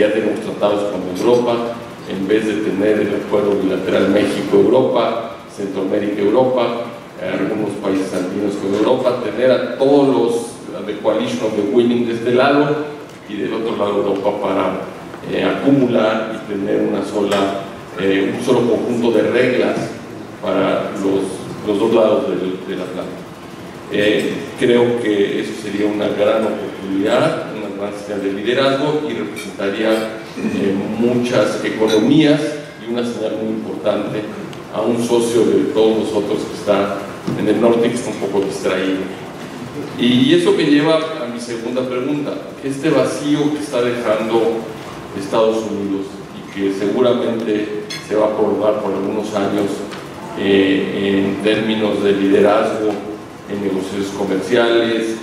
ya tenemos tratados con Europa, en vez de tener el acuerdo bilateral México-Europa, Centroamérica-Europa, algunos países andinos con Europa, tener a todos los de Coalition of the Willing de este lado y del otro lado Europa, para acumular y tener una sola un solo conjunto de reglas para los dos lados del Atlántico. Creo que eso sería una gran oportunidad, una gran señal de liderazgo, y representaría muchas economías y una señal muy importante a un socio de todos nosotros que está en el norte, que está un poco distraído. Y eso me lleva a mi segunda pregunta: este vacío que está dejando Estados Unidos y que seguramente se va a prolongar por algunos años en términos de liderazgo en negocios comerciales,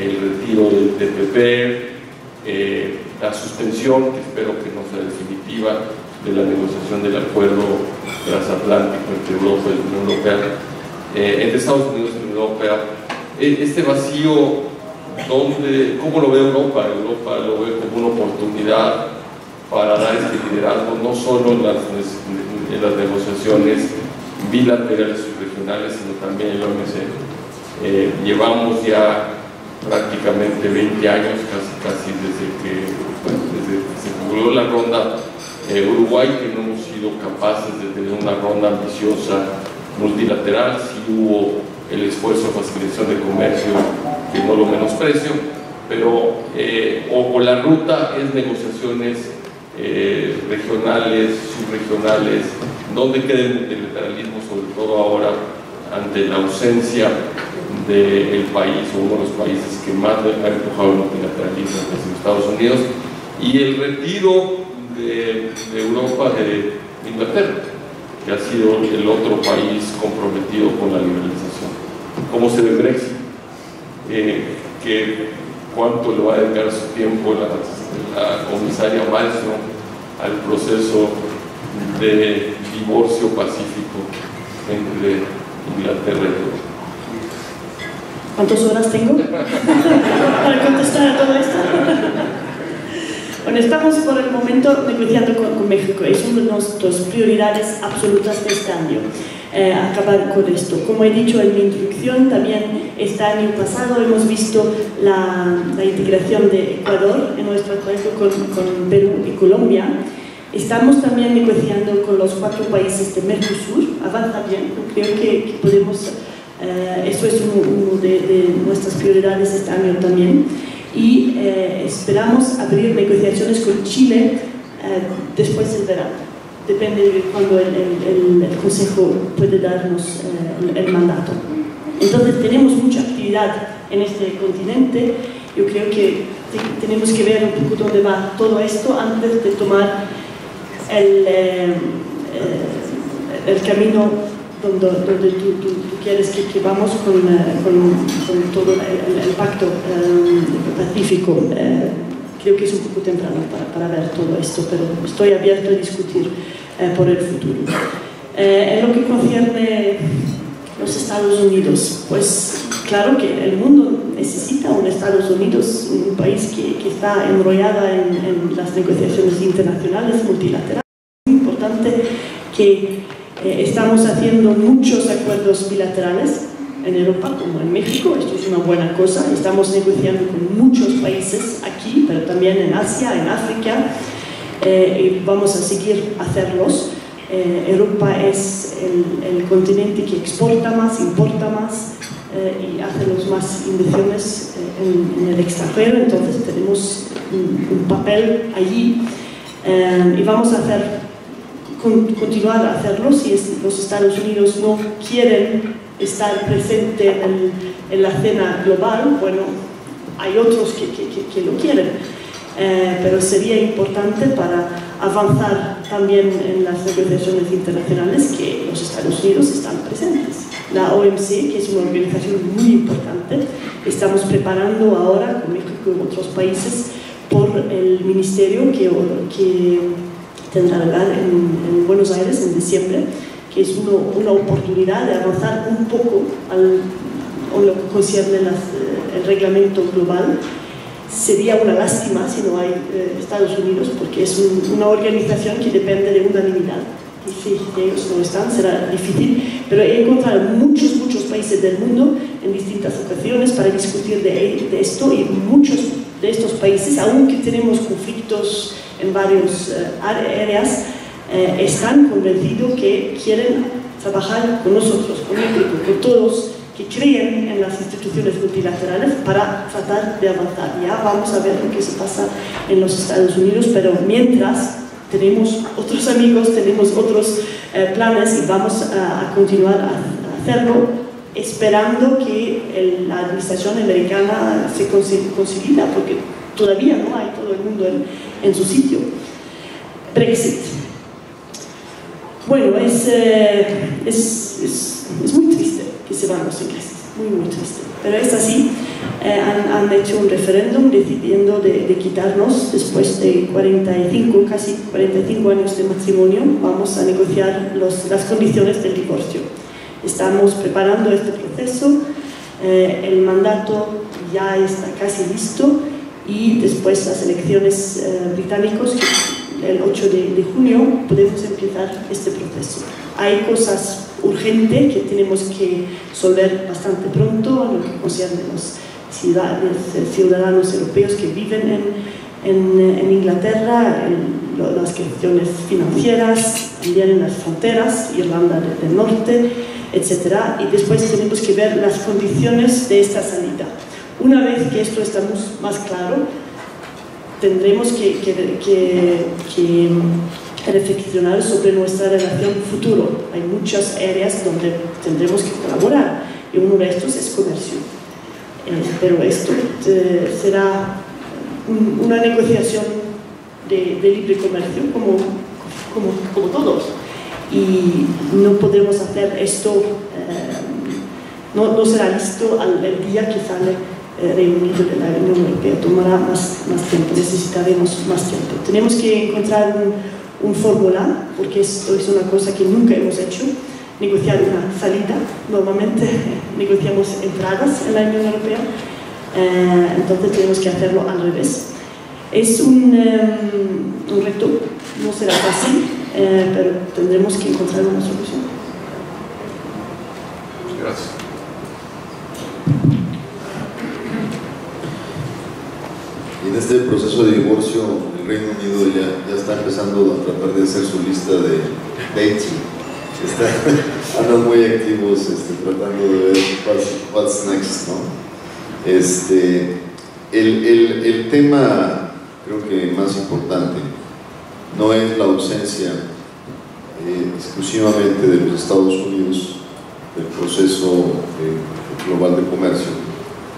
el retiro del TPP, la suspensión, que espero que no sea definitiva, de la negociación del acuerdo transatlántico entre Europa y la Unión Europea, entre Estados Unidos y la Unión Europea. Este vacío, ¿cómo lo ve Europa? Europa lo ve como una oportunidad para dar este liderazgo, no solo en las negociaciones bilaterales y regionales, sino también en la OMC. Llevamos ya prácticamente 20 años, casi desde que se concluyó la ronda Uruguay, que no hemos sido capaces de tener una ronda ambiciosa multilateral. Sí hubo el esfuerzo de facilitación de comercio, que no lo menosprecio, pero o la ruta es negociaciones regionales, subregionales, donde queda el multilateralismo, sobre todo ahora ante la ausencia del país, uno de los países que más ha empujado el multilateralismo, que es Estados Unidos, y el retiro de Europa de Inglaterra, que ha sido el otro país comprometido con la liberalización. ¿Cómo se ve Brexit? ¿Cuánto le va a dedicar su tiempo la comisaria Malmström al proceso de divorcio pacífico entre Inglaterra y Europa? ¿Cuántas horas tengo para contestar a todo esto? Bueno, estamos por el momento negociando con México. Es una de nuestras prioridades absolutas de este año, acabar con esto. Como he dicho en mi introducción, también este año pasado hemos visto la integración de Ecuador en nuestro acuerdo con Perú y Colombia. Estamos también negociando con los 4 países de Mercosur. Avanza bien, creo que podemos... eso es uno de nuestras prioridades este año también, y esperamos abrir negociaciones con Chile después del verano. Depende de cuando el Consejo puede darnos el mandato. Entonces tenemos mucha actividad en este continente. Yo creo que tenemos que ver un poco dónde va todo esto antes de tomar el camino donde tú quieres que vamos con todo el pacto pacífico. Creo que es un poco temprano para ver todo esto, pero estoy abierto a discutir por el futuro. En lo que concierne los Estados Unidos, pues claro que el mundo necesita un Estados Unidos, un país que está enrollado en las negociaciones internacionales, multilaterales. Es muy importante que... estamos haciendo muchos acuerdos bilaterales en Europa, como en México. Esto es una buena cosa. Estamos negociando con muchos países aquí, pero también en Asia, en África, y vamos a seguir hacerlos. Europa es el continente que exporta más, importa más, y hace los más inversiones en el extranjero. Entonces tenemos un papel allí, y vamos a hacer... continuar a hacerlo. Si los Estados Unidos no quieren estar presente en la escena global, bueno, hay otros que lo quieren, pero sería importante para avanzar también en las negociaciones internacionales que los Estados Unidos están presentes. La OMC, que es una organización muy importante, estamos preparando ahora con México y otros países por el ministerio que tendrá lugar en Buenos Aires en diciembre, que es una oportunidad de avanzar un poco a lo que concierne el reglamento global. Sería una lástima si no hay Estados Unidos, porque es una organización que depende de unanimidad. Y si ellos no están, será difícil. Pero he encontrado muchos países del mundo en distintas ocasiones para discutir de esto, y muchos de estos países, aunque tenemos conflictos en varias áreas, están convencidos que quieren trabajar con nosotros, con el grupo, con todos que creen en las instituciones multilaterales para tratar de avanzar. Ya vamos a ver lo que se pasa en los Estados Unidos, pero mientras tenemos otros amigos, tenemos otros planes y vamos a continuar a hacerlo, esperando que la administración americana se consolida, porque todavía no hay todo el mundo en su sitio. Brexit. Bueno, es muy triste que se van los ingleses, muy triste, pero es así. Han hecho un referéndum decidiendo de quitarnos después de casi 45 años de matrimonio. Vamos a negociar las condiciones del divorcio. Estamos preparando este proceso, el mandato ya está casi listo y después las elecciones británicas, el 8 de junio, podemos empezar este proceso. Hay cosas urgentes que tenemos que resolver bastante pronto en lo que concierne a los ciudadanos europeos que viven en Inglaterra, en las cuestiones financieras, también en las fronteras, Irlanda del Norte, etcétera. Y después tenemos que ver las condiciones de esta salida. Una vez que esto está más claro, tendremos que reflexionar sobre nuestra relación futuro. Hay muchas áreas donde tendremos que colaborar y uno de estos es comercio. Pero esto será una negociación de libre comercio como todos. Y no podemos hacer esto, no será listo el día que sale Reino Unido de la Unión Europea, tomará más tiempo, necesitaremos más tiempo. Tenemos que encontrar un fórmula, porque esto es una cosa que nunca hemos hecho, negociar una salida. Normalmente negociamos entradas en la Unión Europea, entonces tenemos que hacerlo al revés. Es un reto, no será fácil, pero tendremos que encontrar una solución. Gracias. Y en este proceso de divorcio, el Reino Unido ya está empezando a tratar de hacer su lista de dating. Andan muy activos tratando de ver what's next, ¿no? El tema, creo que más importante, no es la ausencia exclusivamente de los Estados Unidos del proceso global de comercio,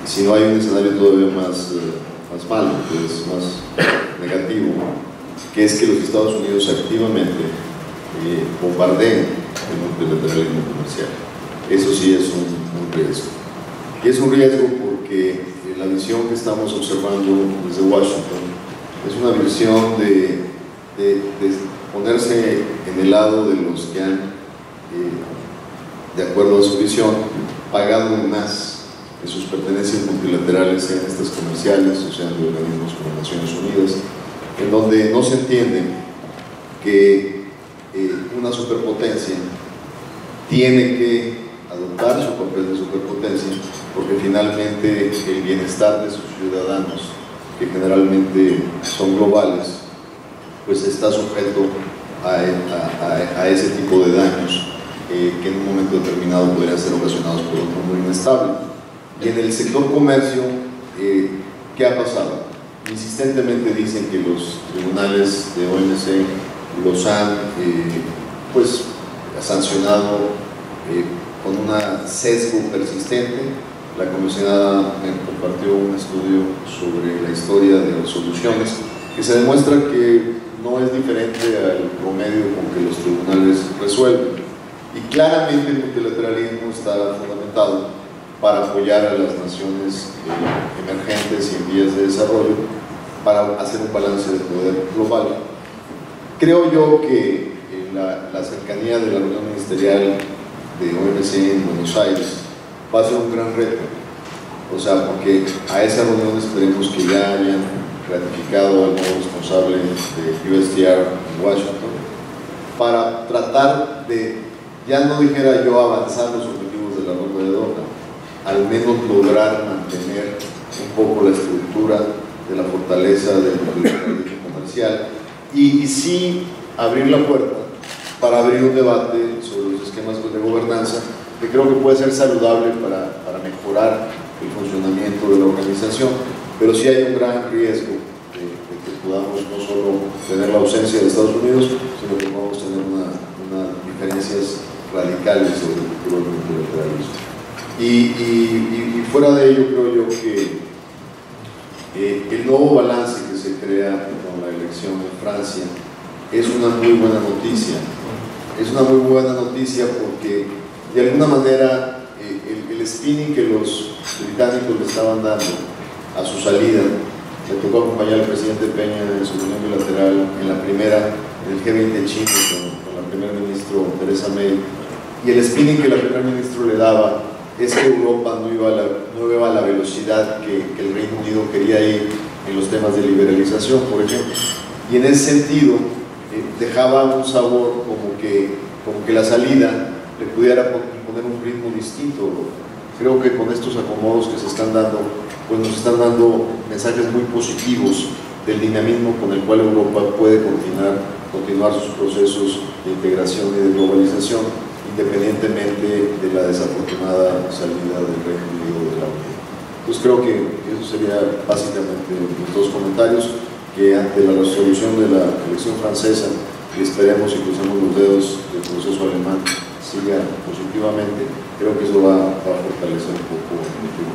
sino hay un escenario todavía más malo, que es más negativo, que es que los Estados Unidos activamente bombardean el multilateralismo comercial. Eso sí es un riesgo. Y es un riesgo porque la visión que estamos observando desde Washington es una visión de ponerse en el lado de los que han, de acuerdo a su visión, pagado más de sus pertenencias multilaterales, sean estas comerciales o sean de organismos como Naciones Unidas, en donde no se entiende que una superpotencia tiene que adoptar su papel de superpotencia, porque finalmente el bienestar de sus ciudadanos, que generalmente son globales, pues está sujeto a ese tipo de daños que en un momento determinado podrían ser ocasionados por otro mundo inestable. Y en el sector comercio, ¿qué ha pasado? Insistentemente dicen que los tribunales de OMC los han pues sancionado con un sesgo persistente. La comisionada me compartió un estudio sobre la historia de resoluciones que se demuestra que no es diferente al promedio con que los tribunales resuelven. Y claramente el multilateralismo está fundamentado para apoyar a las naciones emergentes y en vías de desarrollo para hacer un balance de poder global. Creo yo que la cercanía de la reunión ministerial de OMC en Buenos Aires va a ser un gran reto, o sea, porque a esa reunión esperemos que ya hayan ratificado al nuevo responsable de USTR en Washington, para tratar de, ya no dijera yo avanzar los objetivos de la ronda de Doha, al menos lograr mantener un poco la estructura de la fortaleza del comercial y sí abrir la puerta para abrir un debate sobre los esquemas de gobernanza que creo que puede ser saludable para mejorar el funcionamiento de la organización, pero sí hay un gran riesgo de que podamos no solo tener la ausencia de Estados Unidos, sino que podamos tener unas diferencias radicales sobre el futuro del multilateralismo. Y fuera de ello, creo yo que el nuevo balance que se crea con la elección en Francia es una muy buena noticia. Es una muy buena noticia porque de alguna manera el spinning que los británicos le estaban dando a su salida, me tocó acompañar al presidente Peña en su reunión bilateral, en la primera, en el G20 chino con la primer ministro Theresa May, y el spinning que la primer ministro le daba es que Europa no iba a la velocidad que el Reino Unido quería ir en los temas de liberalización, por ejemplo, y en ese sentido dejaba un sabor como que la salida le pudiera poner un ritmo distinto. Creo que con estos acomodos que se están dando, pues nos están dando mensajes muy positivos del dinamismo con el cual Europa puede continuar sus procesos de integración y de globalización, independientemente de la desafortunada salida del Reino Unido de la Unión. Entonces creo que eso sería básicamente los dos comentarios, que ante la resolución de la elección francesa, y esperemos y cruzamos los dedos del proceso alemán siga positivamente, creo que eso va a fortalecer un poco el futuro.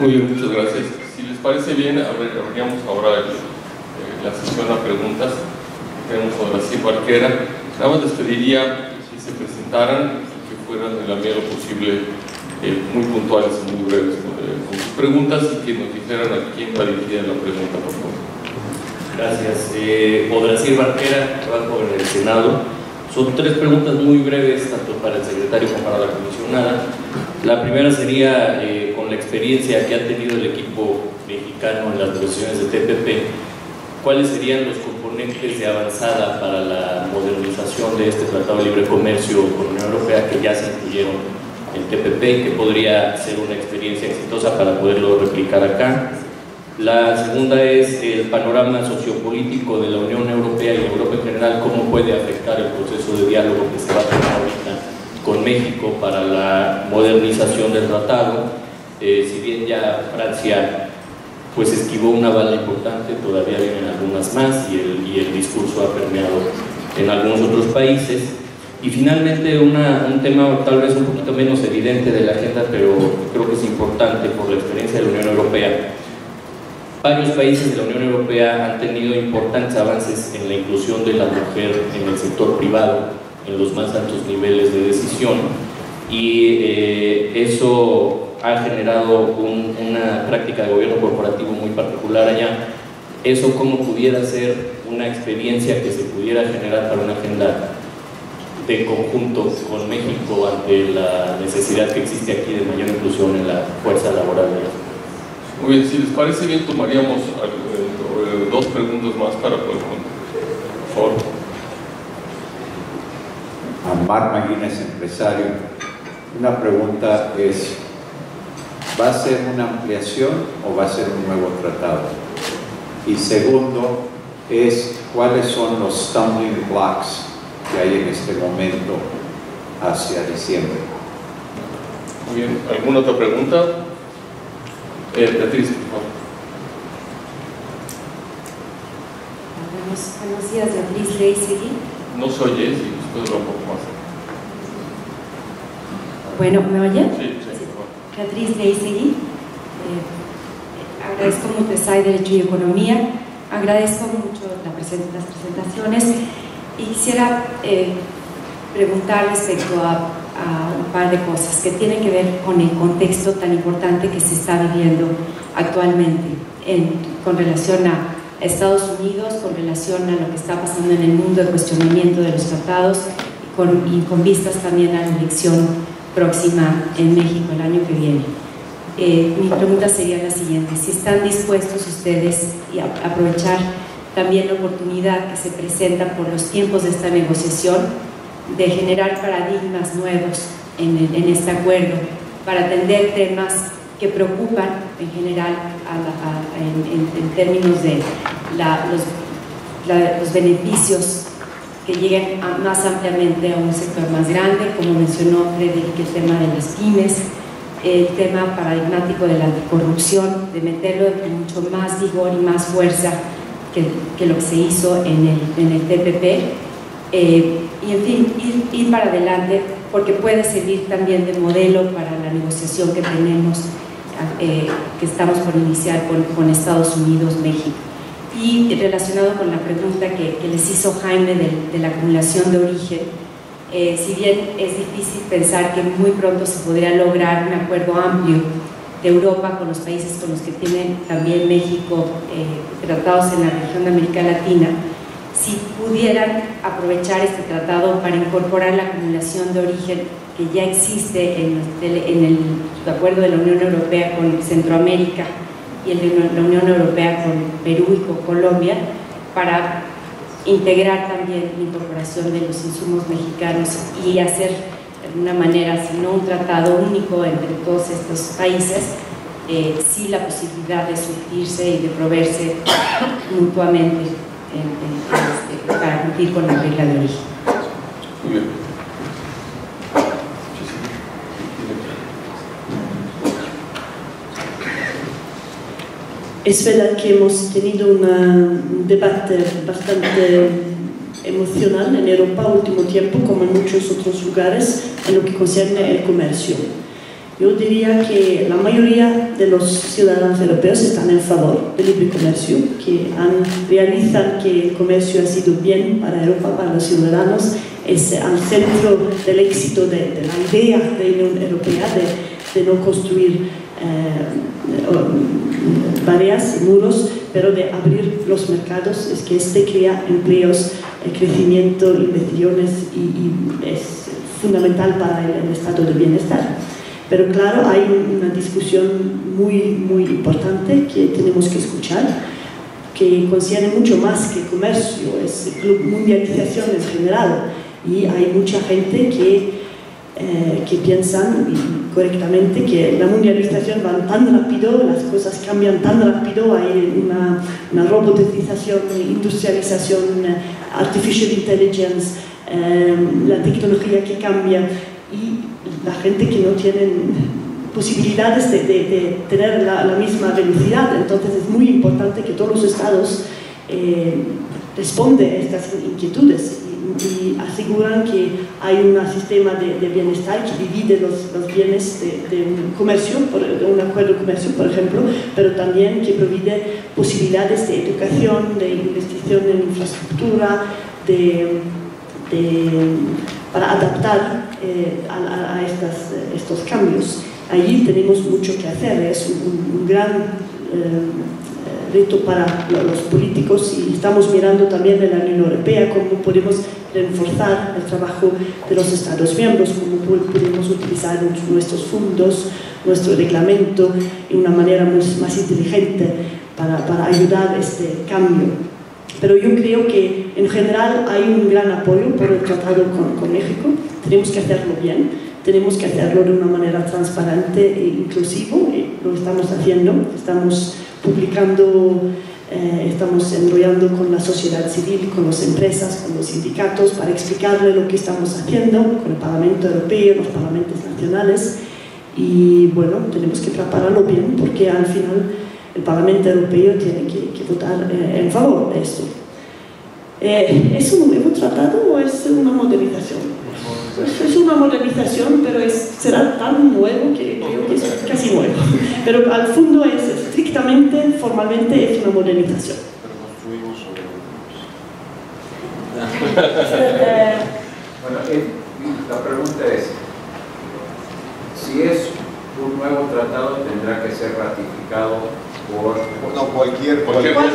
Muy bien, muchas gracias. Si les parece bien, abriríamos ahora la sesión a preguntas. Tenemos a Odracir Barquera. Nada más les pediría que se presentaran, que fueran en la medida de lo posible muy puntuales, muy breves con sus preguntas, y que nos dijeran a quién va dirigida la pregunta, por favor. Gracias. Odracir Barquera, trabajo en el Senado. Son tres preguntas muy breves, tanto para el secretario como para la comisionada. La primera sería, con la experiencia que ha tenido el equipo mexicano en las negociaciones de TPP, ¿cuáles serían los componentes de avanzada para la modernización de este Tratado de Libre Comercio con la Unión Europea que ya se incluyeron en TPP y que podría ser una experiencia exitosa para poderlo replicar acá? La segunda es el panorama sociopolítico de la Unión Europea y Europa en general, cómo puede afectar el proceso de diálogo que se va a tener ahorita con México para la modernización del tratado. Si bien ya Francia pues esquivó una bala importante, todavía vienen algunas más, y el discurso ha permeado en algunos otros países. Y finalmente un tema tal vez un poquito menos evidente de la agenda, pero creo que es importante por la experiencia de la Unión Europea. Varios países de la Unión Europea han tenido importantes avances en la inclusión de la mujer en el sector privado, en los más altos niveles de decisión, y eso ha generado una práctica de gobierno corporativo muy particular allá. Eso, ¿cómo pudiera ser una experiencia que se pudiera generar para una agenda de conjunto con México ante la necesidad que existe aquí de mayor inclusión en la fuerza laboral de México? Muy bien, si les parece bien, tomaríamos dos preguntas más para poder contestar. Por favor. Ambar Maguina es empresario. Una pregunta es, ¿va a ser una ampliación o va a ser un nuevo tratado? Y segundo es, ¿cuáles son los stumbling blocks que hay en este momento hacia diciembre? Muy bien, ¿alguna otra pregunta? Beatriz, por favor. Buenos días, Beatriz Leiseguí. No se oye, sí, después lo pongo más. Bueno, ¿me oyen? Sí, sí, por favor. Beatriz Leiseguí. Agradezco mucho ESAI, Derecho y Economía. Agradezco mucho las presentaciones. Y quisiera preguntar respecto a un par de cosas que tienen que ver con el contexto tan importante que se está viviendo actualmente con relación a Estados Unidos, con relación a lo que está pasando en el mundo, el cuestionamiento de los tratados, y con vistas también a la elección próxima en México el año que viene. Mi pregunta sería la siguiente: si están dispuestos ustedes a aprovechar también la oportunidad que se presenta por los tiempos de esta negociación de generar paradigmas nuevos en este acuerdo para atender temas que preocupan en general en términos de los beneficios que lleguen más ampliamente a un sector más grande, como mencionó Frédéric, el tema de los pymes, el tema paradigmático de la anticorrupción, de meterlo con mucho más vigor y más fuerza que lo que se hizo en el TPP, y en fin, ir para adelante, porque puede servir también de modelo para la negociación que tenemos, que estamos por iniciar con Estados Unidos, México. Y relacionado con la pregunta que les hizo Jaime de la acumulación de origen, si bien es difícil pensar que muy pronto se podría lograr un acuerdo amplio de Europa con los países con los que tiene también México tratados en la región de América Latina, si pudieran aprovechar este tratado para incorporar la acumulación de origen que ya existe en el acuerdo de la Unión Europea con Centroamérica y el de la Unión Europea con Perú y con Colombia, para integrar también la incorporación de los insumos mexicanos y hacer de alguna manera, si no un tratado único entre todos estos países, sí la posibilidad de surtirse y de proveerse mutuamente para cumplir con la regla de origen. Muy bien. Es verdad que hemos tenido un debate bastante emocional en Europa último tiempo, como en muchos otros lugares, en lo que concierne el comercio. Yo diría que la mayoría de los ciudadanos europeos están en favor del libre comercio, que realizan que el comercio ha sido bien para Europa, para los ciudadanos, es al centro del éxito de la idea de la Unión Europea de no construir barreras, muros, pero de abrir los mercados, es que este crea empleos, crecimiento, inversiones y es fundamental para el estado de bienestar. Pero claro, hay una discusión muy importante que tenemos que escuchar, que concierne mucho más que comercio, es mundialización en general, y hay mucha gente que piensan correctamente que la mundialización va tan rápido, las cosas cambian tan rápido, hay una robotización, industrialización, artificial intelligence, la tecnología que cambia, y la gente que no tiene posibilidades de tener la misma velocidad. Entonces es muy importante que todos los estados responden a estas inquietudes y aseguran que hay un sistema de bienestar que divide los bienes de un comercio, de un acuerdo de comercio, por ejemplo, pero también que provee posibilidades de educación, de investigación en infraestructura, para adaptar a estos cambios. Allí tenemos mucho que hacer, es un gran reto para los políticos, y estamos mirando también en la Unión Europea cómo podemos reforzar el trabajo de los Estados miembros, cómo podemos utilizar nuestros fondos, nuestro reglamento de una manera más inteligente para ayudar a este cambio. Pero yo creo que en general hay un gran apoyo por el tratado con México. Tenemos que hacerlo bien, tenemos que hacerlo de una manera transparente e inclusiva, lo estamos haciendo, estamos publicando, estamos enrollando con la sociedad civil, con las empresas, con los sindicatos, para explicarle lo que estamos haciendo, con el Parlamento Europeo, los parlamentos nacionales, y bueno, tenemos que prepararlo bien, porque al final el Parlamento Europeo tiene que votar en favor de esto. ¿Es un nuevo tratado o es una modernización? Es una modernización, pero será tan nuevo que creo que es casi nuevo. Pero al fondo es estrictamente, formalmente, es una modernización. Bueno, la pregunta es, si es un nuevo tratado, ¿tendrá que ser ratificado por...? No, tendrá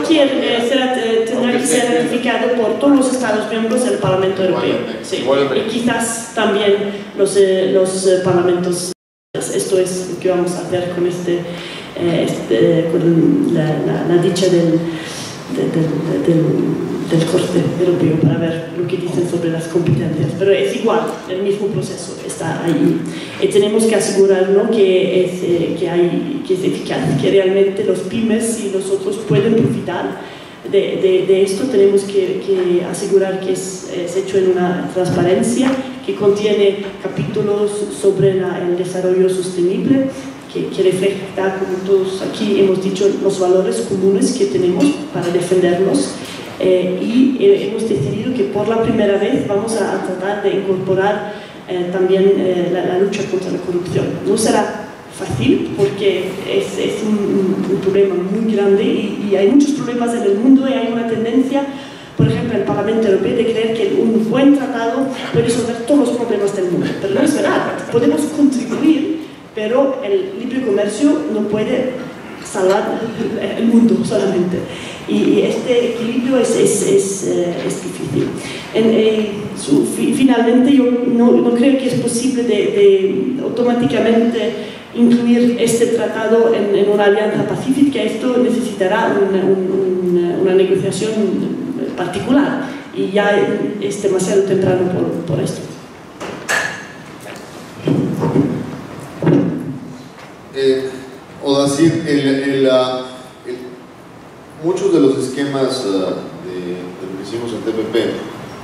que ser ratificado por todos los Estados miembros del Parlamento Europeo. Sí. Y quizás también los parlamentos. Esto es lo que vamos a hacer con con la dicha del Corte Europeo, para ver lo que dicen sobre las competencias, pero es igual, el mismo proceso está ahí, y tenemos que asegurarnos que es eficaz, que realmente los pymes y nosotros pueden profitar de esto tenemos que asegurar que es hecho en una transparencia que contiene capítulos sobre el desarrollo sostenible, que refleja, como todos aquí hemos dicho, los valores comunes que tenemos para defendernos. Y hemos decidido que por la primera vez vamos a tratar de incorporar también la lucha contra la corrupción. No será fácil porque es un problema muy grande y hay muchos problemas en el mundo y hay una tendencia, por ejemplo, en el Parlamento Europeo de creer que un buen tratado puede resolver todos los problemas del mundo. Pero no es verdad, podemos contribuir, pero el libre comercio no puede salvar el mundo solamente. Y este equilibrio es difícil. Finalmente, yo no creo que es posible de automáticamente incluir este tratado en una alianza pacífica. Esto necesitará una negociación particular y ya es demasiado temprano por esto. Odracir, muchos de los esquemas de lo que hicimos en TPP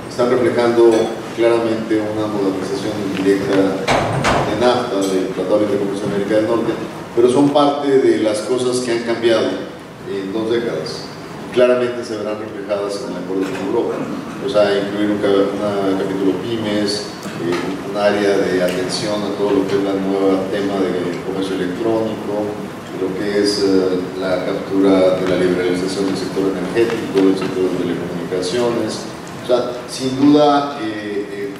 están reflejando claramente una modernización indirecta de NAFTA, del Tratado de Libre Comercio de América del Norte, pero son parte de las cosas que han cambiado en 2 décadas. Claramente se verán reflejadas en el acuerdo con Europa, o sea, incluir un capítulo pymes, un área de atención a todo lo que es la nueva tema de comercio electrónico, lo que es la captura de la liberalización del sector energético, del sector de telecomunicaciones. O sea, sin duda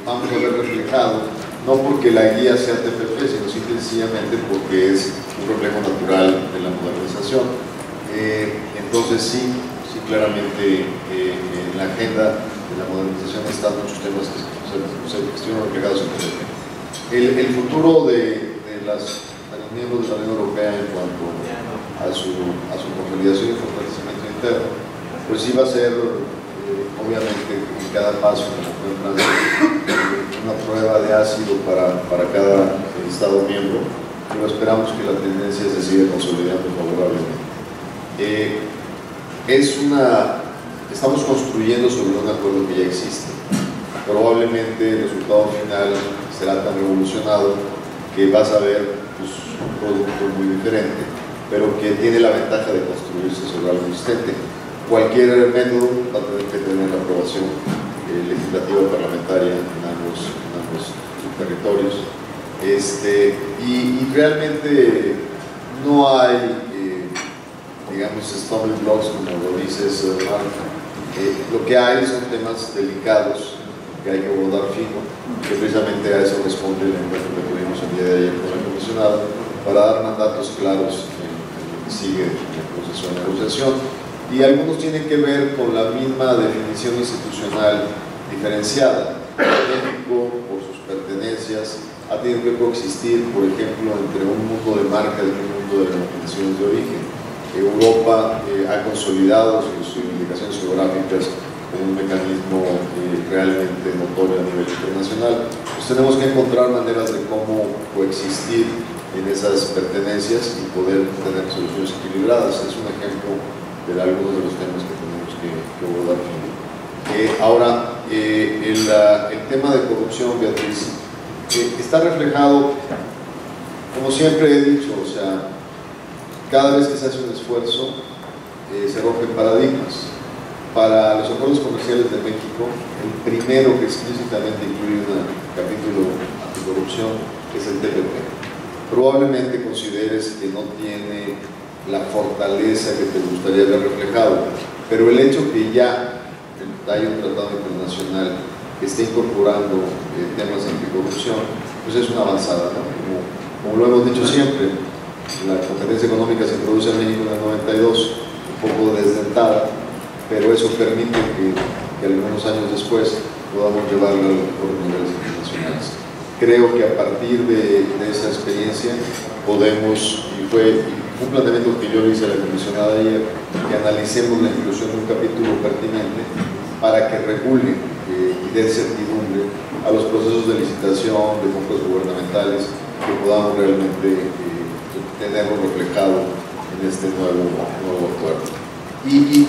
vamos a ver reflejado, no porque la guía sea TPP, sino simple y sencillamente porque es un reflejo natural de la modernización. Entonces sí, claramente en la agenda de la modernización están muchos temas que se estuvieron reflejados en TPP. El futuro de los miembros de la Unión Europea en cuanto a su consolidación y fortalecimiento interno, pues sí va a ser, obviamente, en cada paso, una prueba de ácido para cada Estado miembro, pero esperamos que la tendencia se siga consolidando favorablemente. Estamos construyendo sobre un acuerdo que ya existe. Probablemente el resultado final será tan revolucionado que vas a ver un producto muy diferente, pero que tiene la ventaja de construirse sobre algo existente. Cualquier método va a tener que tener la aprobación legislativa parlamentaria en ambos territorios. Y realmente no hay, digamos, stumbling blocks, como lo dices, lo que hay son temas delicados que hay que abordar fino, que precisamente a eso responde el encuentro que tuvimos el día de ayer con el comisionado, para dar mandatos claros en lo que sigue el proceso de negociación. Y algunos tienen que ver con la misma definición institucional diferenciada. México, por sus pertenencias, ha tenido que coexistir, por ejemplo, entre un mundo de marcas y un mundo de denominaciones de origen. Europa ha consolidado sus indicaciones geográficas un mecanismo realmente notorio a nivel internacional. Pues tenemos que encontrar maneras de cómo coexistir en esas pertenencias y poder tener soluciones equilibradas. Es un ejemplo de algunos de los temas que tenemos que abordar. Ahora, el tema de corrupción, Beatriz, está reflejado, como siempre he dicho, o sea, cada vez que se hace un esfuerzo se rompen paradigmas. Para los acuerdos comerciales de México, el primero que explícitamente incluye un capítulo anticorrupción es el TPP. Probablemente consideres que no tiene la fortaleza que te gustaría ver reflejado, pero el hecho que ya haya un tratado internacional que esté incorporando temas de anticorrupción, pues es una avanzada, ¿no? Como lo hemos dicho siempre, la competencia económica se produce en México en el 92, un poco desdentada, pero eso permite que algunos años después podamos llevarlo a los niveles internacionales. Creo que a partir de esa experiencia podemos, y fue un planteamiento que yo le hice a la comisionada ayer, que analicemos la inclusión de un capítulo pertinente para que regule y dé certidumbre a los procesos de licitación, de compras gubernamentales, que podamos realmente tenerlo reflejado en este nuevo acuerdo. Y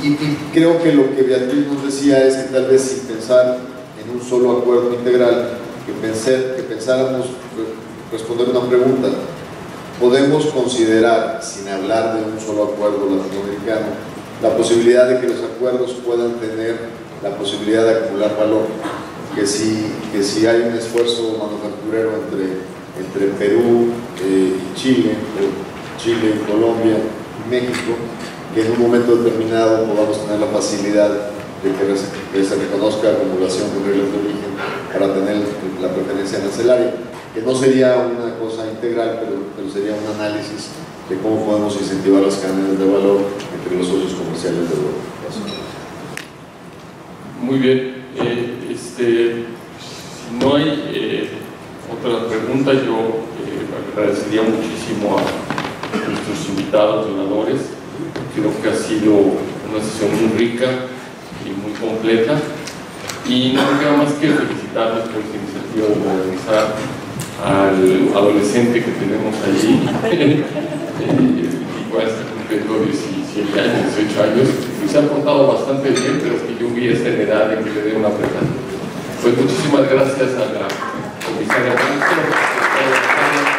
creo que lo que Beatriz nos decía es que tal vez sin pensar en un solo acuerdo integral, que pensáramos responder una pregunta. ¿Podemos considerar, sin hablar de un solo acuerdo latinoamericano, la posibilidad de que los acuerdos puedan tener la posibilidad de acumular valor? Que si hay un esfuerzo manufacturero entre Perú y Chile, Chile y Colombia y México, que en un momento determinado podamos tener la facilidad de que se reconozca acumulación con reglas de origen para tener la preferencia arancelaria, que no sería una cosa integral, pero sería un análisis de cómo podemos incentivar las cadenas de valor entre los socios comerciales de Europa. Muy bien, si no hay otra pregunta, yo agradecería muchísimo a nuestros invitados, donadores. Creo que ha sido una sesión muy rica y muy completa, y no me queda más que felicitarles por su iniciativa de modernizar al adolescente que tenemos allí, igual está cumpliendo 17 años, 18 años, y se ha portado bastante bien, pero es que yo vi esta edad de que le dé una pena. Pues muchísimas gracias a la comisaria Malmström.